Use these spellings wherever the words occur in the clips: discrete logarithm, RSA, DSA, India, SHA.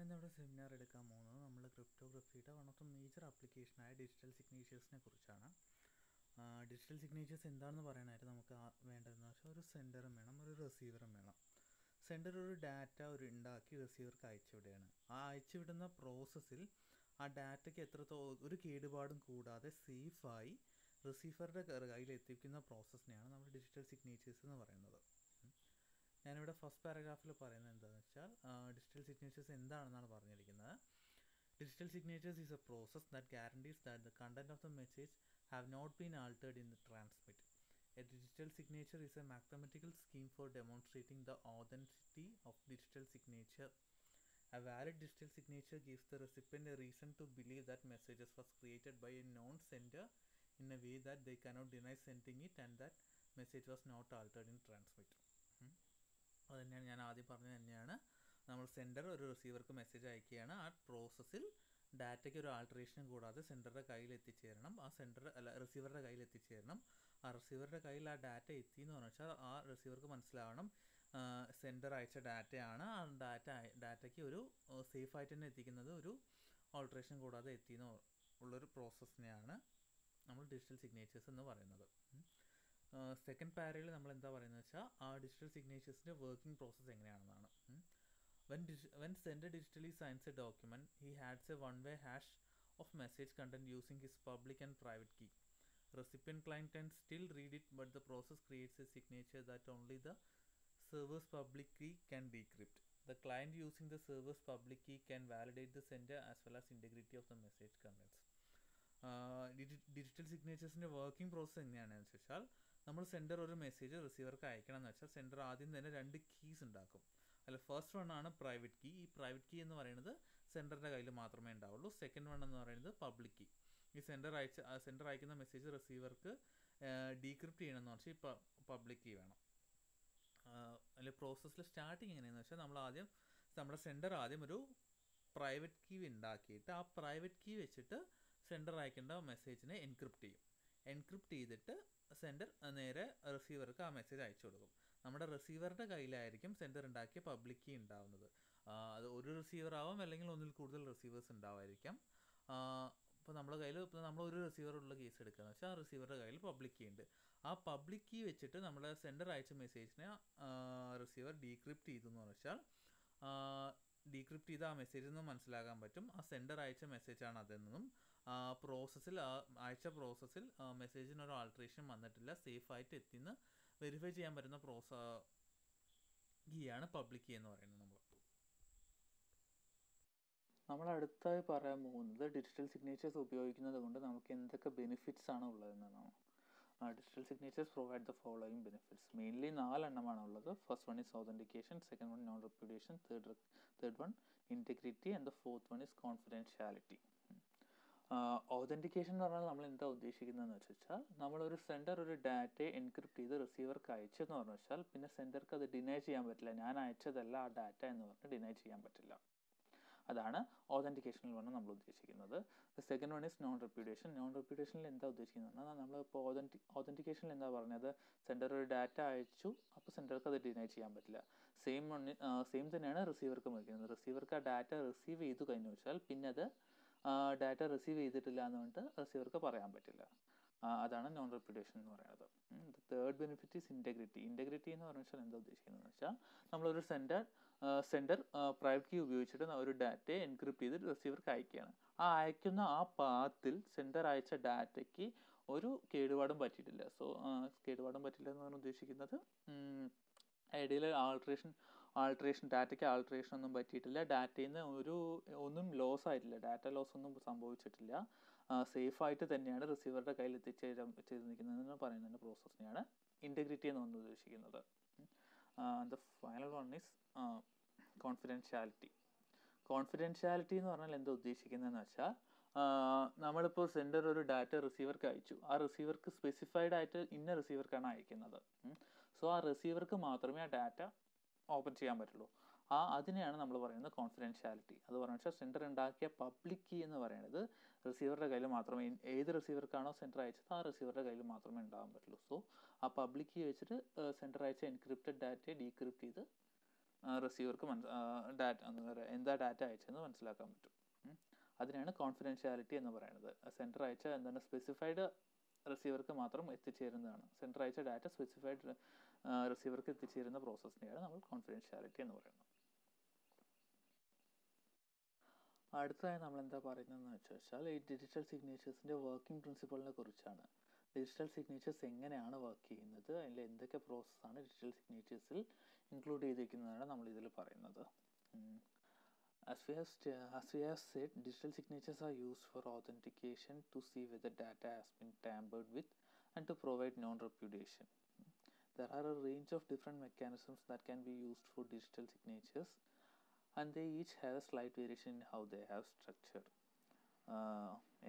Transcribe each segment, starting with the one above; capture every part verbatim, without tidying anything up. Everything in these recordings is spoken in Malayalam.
ഞാനിന്നിവിടെ സെമിനാർ എടുക്കാൻ പോകുന്നത് നമ്മൾ ക്രിപ്റ്റോഗ്രഫിയുടെ വൺ ഓഫ് ദ മേജർ ആപ്ലിക്കേഷനായ ഡിജിറ്റൽ സിഗ്നേച്ചേഴ്സിനെ കുറിച്ചാണ്. ഡിജിറ്റൽ സിഗ്നേച്ചേഴ്സ് എന്താണെന്ന് പറയാനായിട്ട് നമുക്ക് വേണ്ടതെന്ന് വെച്ചാൽ ഒരു സെൻഡറും വേണം, ഒരു റിസീവറും വേണം. സെൻഡർ ഒരു ഡാറ്റ ഒരു ഉണ്ടാക്കി റിസീവർക്ക് അയച്ചുവിടുകയാണ്. ആ അയച്ചുവിടുന്ന പ്രോസസ്സിൽ ആ ഡാറ്റയ്ക്ക് എത്രത്തോളം ഒരു കേടുപാടും കൂടാതെ സേഫായി റിസീവറുടെ കയ്യിൽ എത്തിക്കുന്ന പ്രോസസ്സിനെയാണ് നമ്മൾ ഡിജിറ്റൽ സിഗ്നേച്ചേഴ്സ് എന്ന് പറയുന്നത്. ഞാനിവിടെ ഫസ്റ്റ് പാരഗ്രാഫിൽ പറയുന്നത് എന്താണെന്ന് വെച്ചാൽ ഡിജിറ്റൽ സിഗ്നേച്ചേഴ്സ് എന്താണെന്നാണ് പറഞ്ഞിരിക്കുന്നത്. Digital signatures is a process that guarantees that the content of the message have not been altered in the transmit. A digital signature is a mathematical scheme for demonstrating the authenticity of digital signature. A valid digital signature gives the recipient a reason to believe that messages was created by a known sender in a way that they cannot deny sending it and that message was not altered in transmit. അത് തന്നെയാണ് ഞാൻ ആദ്യം പറഞ്ഞത്. തന്നെയാണ് നമ്മൾ സെൻഡർ ഒരു റിസീവർക്ക് മെസ്സേജ് അയക്കുകയാണ്. ആ പ്രോസസ്സിൽ ഡാറ്റയ്ക്ക് ഒരു ആൾട്ടറേഷനും കൂടാതെ സെൻഡറുടെ കയ്യിൽ എത്തിച്ചേരണം. ആ സെൻഡർ അല്ല റിസീവറുടെ കയ്യിൽ എത്തിച്ചേരണം. ആ റിസീവറുടെ കയ്യിൽ ആ ഡാറ്റ എത്തി എന്ന് പറഞ്ഞാൽ ആ റിസീവർക്ക് മനസ്സിലാവണം സെൻഡർ അയച്ച ഡാറ്റയാണ്, ആ ഡാറ്റ ഡാറ്റയ്ക്ക് ഒരു സേഫായിട്ട് തന്നെ എത്തിക്കുന്നത് ഒരു ആൾട്ടറേഷൻ കൂടാതെ എത്തിയെന്ന് ഉള്ളൊരു പ്രോസസ്സിനെയാണ് നമ്മൾ ഡിജിറ്റൽ സിഗ്നേച്ചേഴ്സ് എന്ന് പറയുന്നത്. സെക്കൻഡ് പാരയിൽ നമ്മൾ എന്താ പറയുന്നത് വെച്ചാൽ ആ ഡിജിറ്റൽ സിഗ്നേച്ചേഴ്സിൻ്റെ വർക്കിംഗ് പ്രോസസ്സ് എങ്ങനെയാണെന്നാണ്. When digi when sender digitally signs a document he ഹാഡ്സ് a one way hash of message content using his public and private key. Recipient client and still read it but the process creates a signature that only the server's public key can decrypt. The client using the server's public key can validate the sender as well as integrity of the message contents. Digital സിഗ്നേച്ചേഴ്സിൻ്റെ വർക്കിംഗ് പ്രോസസ്സ് എങ്ങനെയാണെന്ന് വെച്ചാൽ നമ്മൾ സെൻഡർ ഒരു മെസ്സേജ് റിസീവർക്ക് അയക്കണം എന്ന് വെച്ചാൽ സെൻഡർ ആദ്യം തന്നെ രണ്ട് കീസ് ഉണ്ടാക്കും. അല്ല, ഫസ്റ്റ് വൺ ആണ് പ്രൈവറ്റ് കീ. ഈ പ്രൈവറ്റ് കീ എന്ന് പറയുന്നത് സെൻഡറിൻ്റെ കയ്യിൽ മാത്രമേ ഉണ്ടാവുള്ളൂ. സെക്കൻഡ് വൺ എന്ന് പറയുന്നത് പബ്ലിക് കീ. ഈ സെൻഡർ അയച്ച സെൻഡർ അയക്കുന്ന മെസ്സേജ് റിസീവർക്ക് ഡീക്രിപ്റ്റ് ചെയ്യണമെന്ന് വെച്ചാൽ ഈ പബ്ലിക് കീ വേണം. അതിൽ പ്രോസസ്സിൽ സ്റ്റാർട്ടിങ് എങ്ങനെയാണെന്ന് വെച്ചാൽ നമ്മൾ ആദ്യം നമ്മുടെ സെൻഡർ ആദ്യം ഒരു പ്രൈവറ്റ് കീ ഉണ്ടാക്കിയിട്ട് ആ പ്രൈവറ്റ് കീ വെച്ചിട്ട് സെൻഡർ അയക്കേണ്ട മെസ്സേജിനെ എൻക്രിപ്റ്റ് ചെയ്യും. എൻക്രിപ്റ്റ് ചെയ്തിട്ട് സെൻഡർ നേരെ റിസീവർക്ക് ആ മെസ്സേജ് അയച്ചു കൊടുക്കും. നമ്മുടെ റിസീവറുടെ കയ്യിലായിരിക്കും സെൻഡർ ഉണ്ടാക്കിയ പബ്ലിക് കീ ഉണ്ടാവുന്നത്. അത് ഒരു റിസീവർ ആവാം, അല്ലെങ്കിൽ ഒന്നിൽ കൂടുതൽ റിസീവേഴ്സ് ഉണ്ടാവായിരിക്കാം. ഇപ്പോൾ നമ്മുടെ കയ്യിൽ ഇപ്പോൾ നമ്മളൊരു റിസീവറുള്ള കേസ് എടുക്കുകയെന്ന് വെച്ചാൽ ആ റിസീവറുടെ കയ്യിൽ പബ്ലിക് കീ ഉണ്ട്. ആ പബ്ലിക് കീ വെച്ചിട്ട് നമ്മൾ സെൻഡർ അയച്ച മെസ്സേജിനെ റിസീവർ ഡീക്രിപ്റ്റ് ചെയ്തെന്ന് വെച്ചാൽ ഡീക്രിപ്റ്റ് ചെയ്ത ആ മെസ്സേജിൽ നിന്ന് മനസ്സിലാക്കാൻ പറ്റും ആ സെൻഡർ അയച്ച മെസ്സേജാണ് അതെന്നും ആ പ്രോസസ്സിൽ ആ അയച്ച പ്രോസസ്സിൽ മെസ്സേജിനൊരു ആൾട്ടറേഷൻ വന്നിട്ടില്ല, സേഫായിട്ട് എത്തിയെന്ന് വെരിഫൈ ചെയ്യാൻ പറ്റുന്ന പ്രോസ കീയാണ് പബ്ലിക് കീ എന്ന് പറയുന്നത്. നമ്മൾ നമ്മൾ അടുത്തായി പറയാൻ പോകുന്നത് ഡിജിറ്റൽ സിഗ്നേച്ചേഴ്സ് ഉപയോഗിക്കുന്നത് കൊണ്ട് നമുക്ക് എന്തൊക്കെ ബെനിഫിറ്റ്സ് ആണ് ഉള്ളതെന്നാണ്. Digital signatures provide the following benefits. Mainly നാലെണ്ണമാണ് ഉള്ളത്. First one is authentication, second one non repudiation, third third one integrity and the fourth one is confidentiality. Authentication എന്ന് പറഞ്ഞാൽ നമ്മൾ എന്താ ഉദ്ദേശിക്കുന്നതെന്ന് വെച്ച് വെച്ചാൽ നമ്മളൊരു സെൻഡർ ഒരു ഡാറ്റയെ എൻക്രിപ്റ്റ് ചെയ്ത് റിസീവർക്ക് അയച്ചെന്ന് പറഞ്ഞു വെച്ചാൽ പിന്നെ സെൻഡർക്ക് അത് ഡിനൈ ചെയ്യാൻ പറ്റില്ല. ഞാൻ അയച്ചതല്ല ആ ഡാറ്റ എന്ന് പറഞ്ഞ് ഡിനൈ ചെയ്യാൻ പറ്റില്ല. അതാണ് ഓതൻറ്റിക്കേഷനിൽ വേണം നമ്മൾ ഉദ്ദേശിക്കുന്നത്. Second one is non repudiation. Non റെപ്യൂഡേഷനിൽ എന്താ ഉദ്ദേശിക്കുന്നത് പറഞ്ഞാൽ നമ്മളിപ്പോൾ ഓതൻറ്റി ഓതൻറ്റിക്കേഷനിൽ എന്താ പറഞ്ഞത്, സെൻഡർ ഒരു ഡാറ്റ അയച്ചു, അപ്പോൾ സെൻഡർക്ക് അത് ഡിനൈ ചെയ്യാൻ പറ്റില്ല. സെയിം സെയിം തന്നെയാണ് റിസീവർക്ക് വയ്ക്കുന്നത്. റിസീവർക്ക് ആ ഡാറ്റ റിസീവ് ചെയ്തു കഴിഞ്ഞു വെച്ചാൽ പിന്നെ അത് ഡാറ്റ റിസീവ് ചെയ്തിട്ടില്ല എന്ന് പറഞ്ഞിട്ട് റിസീവർക്ക് പറയാൻ പറ്റില്ല. അതാണ് നോൺ റെപ്യൂഡേഷൻ എന്ന് പറയുന്നത്. Third benefit is integrity. Integrity എന്ന് പറഞ്ഞാൽ എന്താ ഉദ്ദേശിക്കുന്നതെന്ന് വെച്ചാൽ നമ്മളൊരു സെൻഡർ സെൻഡർ പ്രൈവറ്റ് കീ ഉപയോഗിച്ചിട്ട് ഒരു ഡാറ്റയെ എൻക്രിപ്റ്റ് ചെയ്ത് റിസീവർക്ക് അയക്കുകയാണ്. ആ അയക്കുന്ന ആ പാത്തിൽ സെൻഡർ അയച്ച ഡാറ്റയ്ക്ക് ഒരു കേടുപാടും പറ്റിയിട്ടില്ല. സോ കേടുപാടും പറ്റില്ല എന്ന് പറഞ്ഞാൽ ഉദ്ദേശിക്കുന്നത് ഐഡിയയിൽ ആൾട്രേഷൻ ആൾട്രേഷൻ ഡാറ്റയ്ക്ക് ആൾട്രേഷൻ ഒന്നും പറ്റിയിട്ടില്ല, ഡാറ്റയിൽ നിന്ന് ഒരു ഒന്നും ലോസ് ആയിട്ടില്ല, ഡാറ്റ ലോസ് ഒന്നും സംഭവിച്ചിട്ടില്ല, സേഫായിട്ട് തന്നെയാണ് റിസീവറുടെ കയ്യിൽ എത്തിച്ചേരാൻ ചെയ്തിരിക്കുന്നതെന്ന് പറയുന്നതിൻ്റെ പ്രോസസ്സിനെയാണ് ഇൻറ്റഗ്രിറ്റി എന്ന് നമ്മൾ ഉദ്ദേശിക്കുന്നത്. The final one is confidentiality. Confidentiality എന്ന് പറഞ്ഞാൽ എന്താ ഉദ്ദേശിക്കുന്നതെന്ന് വെച്ചാൽ നമ്മളിപ്പോൾ സെൻഡർ ഒരു ഡാറ്റ റിസീവർക്ക് അയച്ചു, ആ റിസീവർക്ക് സ്പെസിഫൈഡ് ആയിട്ട് ഇന്ന റിസീവർക്കാണ് അയക്കുന്നത്. സോ ആ റിസീവർക്ക് മാത്രമേ ആ ഡാറ്റ ഓപ്പൺ ചെയ്യാൻ പറ്റുള്ളൂ. ആ അതിനെയാണ് നമ്മൾ പറയുന്നത് കോൺഫിഡൻഷ്യാലിറ്റി. അത് പറഞ്ഞു വെച്ചാൽ സെൻഡർ ഉണ്ടാക്കിയ പബ്ലിക് കീ എന്ന് പറയുന്നത് റിസീവറുടെ കയ്യിൽ മാത്രമേ, ഏത് റിസീവർക്കാണോ സെൻഡർ അയച്ചത് ആ റിസീവറുടെ കയ്യിൽ മാത്രമേ ഉണ്ടാകാൻ പറ്റുള്ളൂ. സോ ആ പബ്ലിക് കീ വെച്ചിട്ട് സെൻഡർ അയച്ച എൻക്രിപ്റ്റഡ് ഡാറ്റയെ ഡീക്രിപ്റ്റ് ചെയ്ത് റിസീവർക്ക് ഡാറ്റ എന്താ ഡാറ്റ അയച്ചതെന്ന് മനസ്സിലാക്കാൻ പറ്റും. അതിനാണ് കോൺഫിഡൻഷ്യാലിറ്റി എന്ന് പറയുന്നത്. സെൻറ്റർ അയച്ച എന്താണ് സ്പെസിഫൈഡ് റിസീവർക്ക് മാത്രം എത്തിച്ചേരുന്നതാണ്. സെൻറ്റർ അയച്ച ഡാറ്റ സ്പെസിഫൈഡ് റിസീവർക്ക് എത്തിച്ചേരുന്ന പ്രോസസ്സിനെയാണ് നമ്മൾ കോൺഫിഡൻഷ്യാലിറ്റി എന്ന് പറയുന്നത്. അടുത്തതായി നമ്മൾ എന്താ പറയുന്നതെന്ന് വെച്ച് വെച്ചാൽ ഈ ഡിജിറ്റൽ സിഗ്നേച്ചേഴ്സിൻ്റെ വർക്കിംഗ് പ്രിൻസിപ്പളിനെ കുറിച്ചാണ്. ഡിജിറ്റൽ സിഗ്നേച്ചേഴ്സ് എങ്ങനെയാണ് വർക്ക് ചെയ്യുന്നത്, അതിൽ എന്തൊക്കെ പ്രോസസ്സാണ് ഡിജിറ്റൽ സിഗ്നേച്ചേഴ്സിൽ ഇൻക്ലൂഡ് ചെയ്തിരിക്കുന്നതാണ് നമ്മൾ ഇതിൽ പറയുന്നത്. As we have as we have said, digital signatures are used for authentication to see whether data has been tampered with and to provide non-repudiation. There are a range of different mechanisms that can be used for digital signatures, and they each have a slight variation in how they have structured.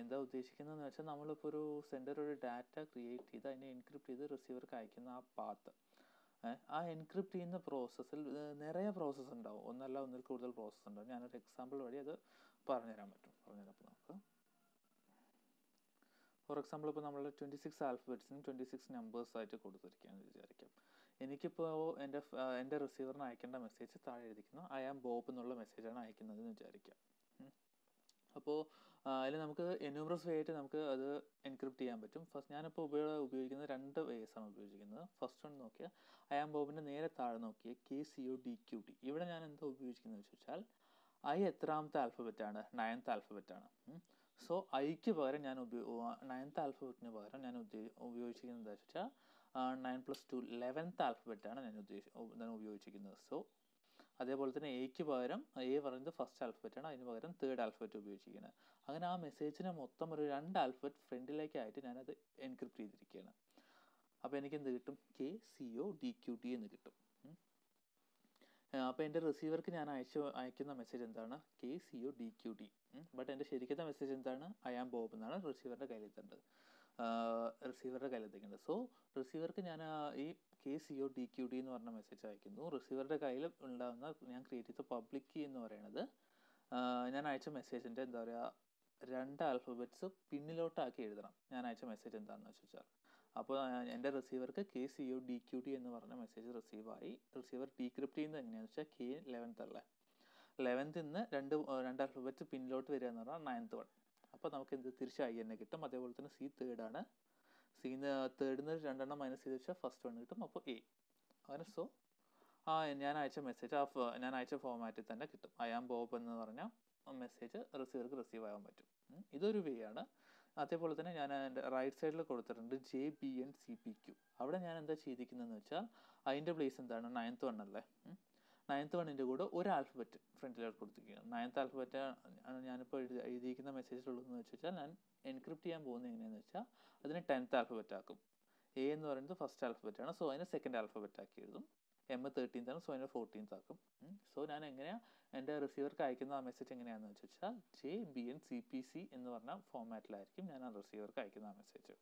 എന്താ ഉദ്ദേശിക്കുന്നതെന്ന് വെച്ചാൽ നമ്മളിപ്പോൾ ഒരു സെൻഡർ ഒരു ഡാറ്റ ക്രിയേറ്റ് ചെയ്ത് അതിനെ എൻക്രിപ്റ്റ് ചെയ്ത് റിസീവർക്ക് അയക്കുന്ന ആ പാത്ത്, ആ എൻക്രിപ്റ്റ് ചെയ്യുന്ന പ്രോസസ്സിൽ നിറയെ പ്രോസസ്സ് ഉണ്ടാവും, ഒന്നല്ല ഒന്നിൽ കൂടുതൽ പ്രോസസ്സ് ഉണ്ടാവും. ഞാനൊരു എക്സാമ്പിൾ വഴി അത് പറഞ്ഞുതരാൻ പറ്റും. പറഞ്ഞുതരാം. അപ്പോൾ നമുക്ക് ഫോർ എക്സാമ്പിൾ ഇപ്പോൾ നമ്മൾ ട്വൻറ്റി സിക്സ് ആൽഫബറ്റ്സിനും ട്വൻറ്റി സിക്സ് നമ്പേഴ്സായിട്ട് കൊടുത്തിരിക്കുകയെന്ന് വിചാരിക്കാം. എനിക്കിപ്പോൾ എൻ്റെ എൻ്റെ റിസീവറിന് അയക്കേണ്ട മെസ്സേജ് താഴെ എഴുതിക്കുന്നു ഐ ആം ബോബ് എന്നുള്ള മെസ്സേജാണ് അയക്കുന്നതെന്ന് വിചാരിക്കാം. അപ്പോൾ അതിൽ നമുക്ക് എന്യൂമറസ് വേ ആയിട്ട് നമുക്ക് അത് എൻക്രിപ്റ്റ് ചെയ്യാൻ പറ്റും. ഫസ്റ്റ് ഞാനിപ്പോൾ ഉപയോഗ ഉപയോഗിക്കുന്നത് രണ്ട് വേസാണ് ഉപയോഗിക്കുന്നത്. ഫസ്റ്റ് വൺ നോക്കിയാൽ ഐ ആം ബോബിൻ്റെ നേരെ താഴെ നോക്കിയാൽ K C O D Q T. ഇവിടെ ഞാൻ എന്താ ഉപയോഗിക്കുന്നത് എന്ന് വെച്ചാൽ ഐ എത്രാമത്തെ ആൽഫബറ്റാണ്? നയൻത്ത് ആൽഫബറ്റാണ്. സോ ഐക്ക് പകരം ഞാൻ ഉപയോഗ നയൻത്ത് ആൽഫബറ്റിന് പകരം ഞാൻ ഉപയോഗിച്ചിരിക്കുന്നത് എന്താ വെച്ചാൽ നയൻ പ്ലസ് ടു ലെവൻത്ത് ആൽഫബറ്റാണ് ഞാൻ ഉദ്ദേശിച്ച് ഉപയോഗിച്ചിരിക്കുന്നത്. സോ അതേപോലെ തന്നെ എയ്ക്ക് പകരം എ പറയുന്നത് ഫസ്റ്റ് ആൽഫബറ്റാണ്, അതിന് പകരം തേർഡ് ആൽഫബറ്റ് ഉപയോഗിച്ചിരിക്കുന്നത്. അങ്ങനെ ആ മെസ്സേജിന് മൊത്തം ഒരു രണ്ട് ആൽഫബറ്റ് ഫ്രണ്ടിലേക്കായിട്ട് ഞാനത് എൻക്രിപ്റ്റ് ചെയ്തിരിക്കുകയാണ്. അപ്പോൾ എനിക്ക് എന്ത് കിട്ടും? K C O D Q T എന്ന് കിട്ടും. അപ്പോൾ എൻ്റെ റിസീവർക്ക് ഞാൻ അയച്ചു അയക്കുന്ന മെസ്സേജ് എന്താണ്? K C O D Q T. But എൻ്റെ ശരിക്കത്തെ മെസ്സേജ് എന്താണ്? ഐ ആം ബോബ് എന്നാണ് റിസീവറിൻ്റെ കയ്യിലെത്തേണ്ടത് റിസീവറുടെ കയ്യിലെത്തിക്കേണ്ടത്. സോ റിസീവർക്ക് ഞാൻ ഈ K C O D Q D എന്ന് പറഞ്ഞ മെസ്സേജ് അയക്കുന്നു. റിസീവറുടെ കയ്യിൽ ഉണ്ടാകുന്ന ഞാൻ ക്രിയേറ്റ് ചെയ്ത പബ്ലിക് കീ എന്ന് പറയുന്നത് ഞാൻ അയച്ച മെസ്സേജിൻ്റെ എന്താ പറയുക രണ്ട് ആൽഫബറ്റ്സ് പിന്നിലോട്ടാക്കി എഴുതണം. ഞാൻ അയച്ച മെസ്സേജ് എന്താണെന്ന് വെച്ച് വെച്ചാൽ അപ്പോൾ എൻ്റെ റിസീവർക്ക് K C O D Q D എന്ന് പറഞ്ഞ മെസ്സേജ് റിസീവായി. റിസീവർ ഡീക്രിപ്റ്റ് ചെയ്യുന്നത് എങ്ങനെയാണെന്ന് വെച്ചാൽ കെ ലെവൻത്ത് അല്ലേ, ലെവൻത്തിൽ നിന്ന് രണ്ട് രണ്ട് ആൽഫബറ്റ്സ് പിന്നിലോട്ട് വരിക എന്ന് പറഞ്ഞാൽ നയൻത്ത് വൺ. അപ്പോൾ നമുക്ക് എന്ത് തിരിച്ച് ഐ എന്നെ കിട്ടും. അതേപോലെ തന്നെ സി തേർഡാണ്, സീന്ന് തേർഡിൽ നിന്ന് രണ്ടെണ്ണം മൈനസ് ചെയ്ത് വെച്ചാൽ ഫസ്റ്റ് വൺ കിട്ടും, അപ്പോൾ എ. അങ്ങനെ സോ ആ ഞാൻ അയച്ച മെസ്സേജ് ആ ഞാൻ അയച്ച ഫോമാറ്റിൽ തന്നെ കിട്ടും. ഐ ആം ബോബ് എന്ന് പറഞ്ഞ മെസ്സേജ് റിസീവർക്ക് റിസീവ് ആകാൻ പറ്റും. ഇതൊരു വേ ആണ്. അതേപോലെ തന്നെ ഞാൻ എൻ്റെ റൈറ്റ് സൈഡിൽ കൊടുത്തിട്ടുണ്ട് J B N C P Q. അവിടെ ഞാൻ എന്താ ചെയ്തിരിക്കുന്നതെന്ന് വെച്ചാൽ അതിൻ്റെ പ്ലേസ് എന്താണ്? നയൻത്ത് വൺ അല്ലേ, നയൻത്ത് വണ്ണിൻ്റെ കൂടെ ഒരു ആൽഫബറ്റ് ഫ്രണ്ടിലോട്ട് കൊടുത്തിരിക്കുകയാണ്. നയൻത്ത് ആൽഫബറ്റ് ആണ് ഞാനിപ്പോൾ എഴുതി എഴുതിയിരിക്കുന്ന മെസ്സേജിലുള്ളതെന്ന് വെച്ച് വെച്ചാൽ ഞാൻ എൻക്രിപ്റ്റ് ചെയ്യാൻ പോകുന്നത് എങ്ങനെയാണെന്ന് വെച്ചാൽ അതിന് ടെൻത്ത് ആൽഫബറ്റ് ആക്കും. എ എന്ന് പറയുന്നത് ഫസ്റ്റ് ആൽഫബറ്റാണ്, സോ അതിന് സെക്കൻഡ് ആൽഫബറ്റ് ആക്കി എഴുതും. എം തേർട്ടീൻത്ത് ആണ്, സോ അതിന് ഫോർട്ടീൻത്ത് ആക്കും. സോ ഞാൻ എങ്ങനെയാണ് എൻ്റെ റിസീവർക്ക് അയക്കുന്ന ആ മെസ്സേജ് എങ്ങനെയാണെന്ന് വെച്ച് വെച്ചാൽ J B N C P C എന്ന് പറഞ്ഞ ഫോമാറ്റിലായിരിക്കും ഞാൻ ആ റിസീവർക്ക് അയക്കുന്ന ആ മെസ്സേജ്.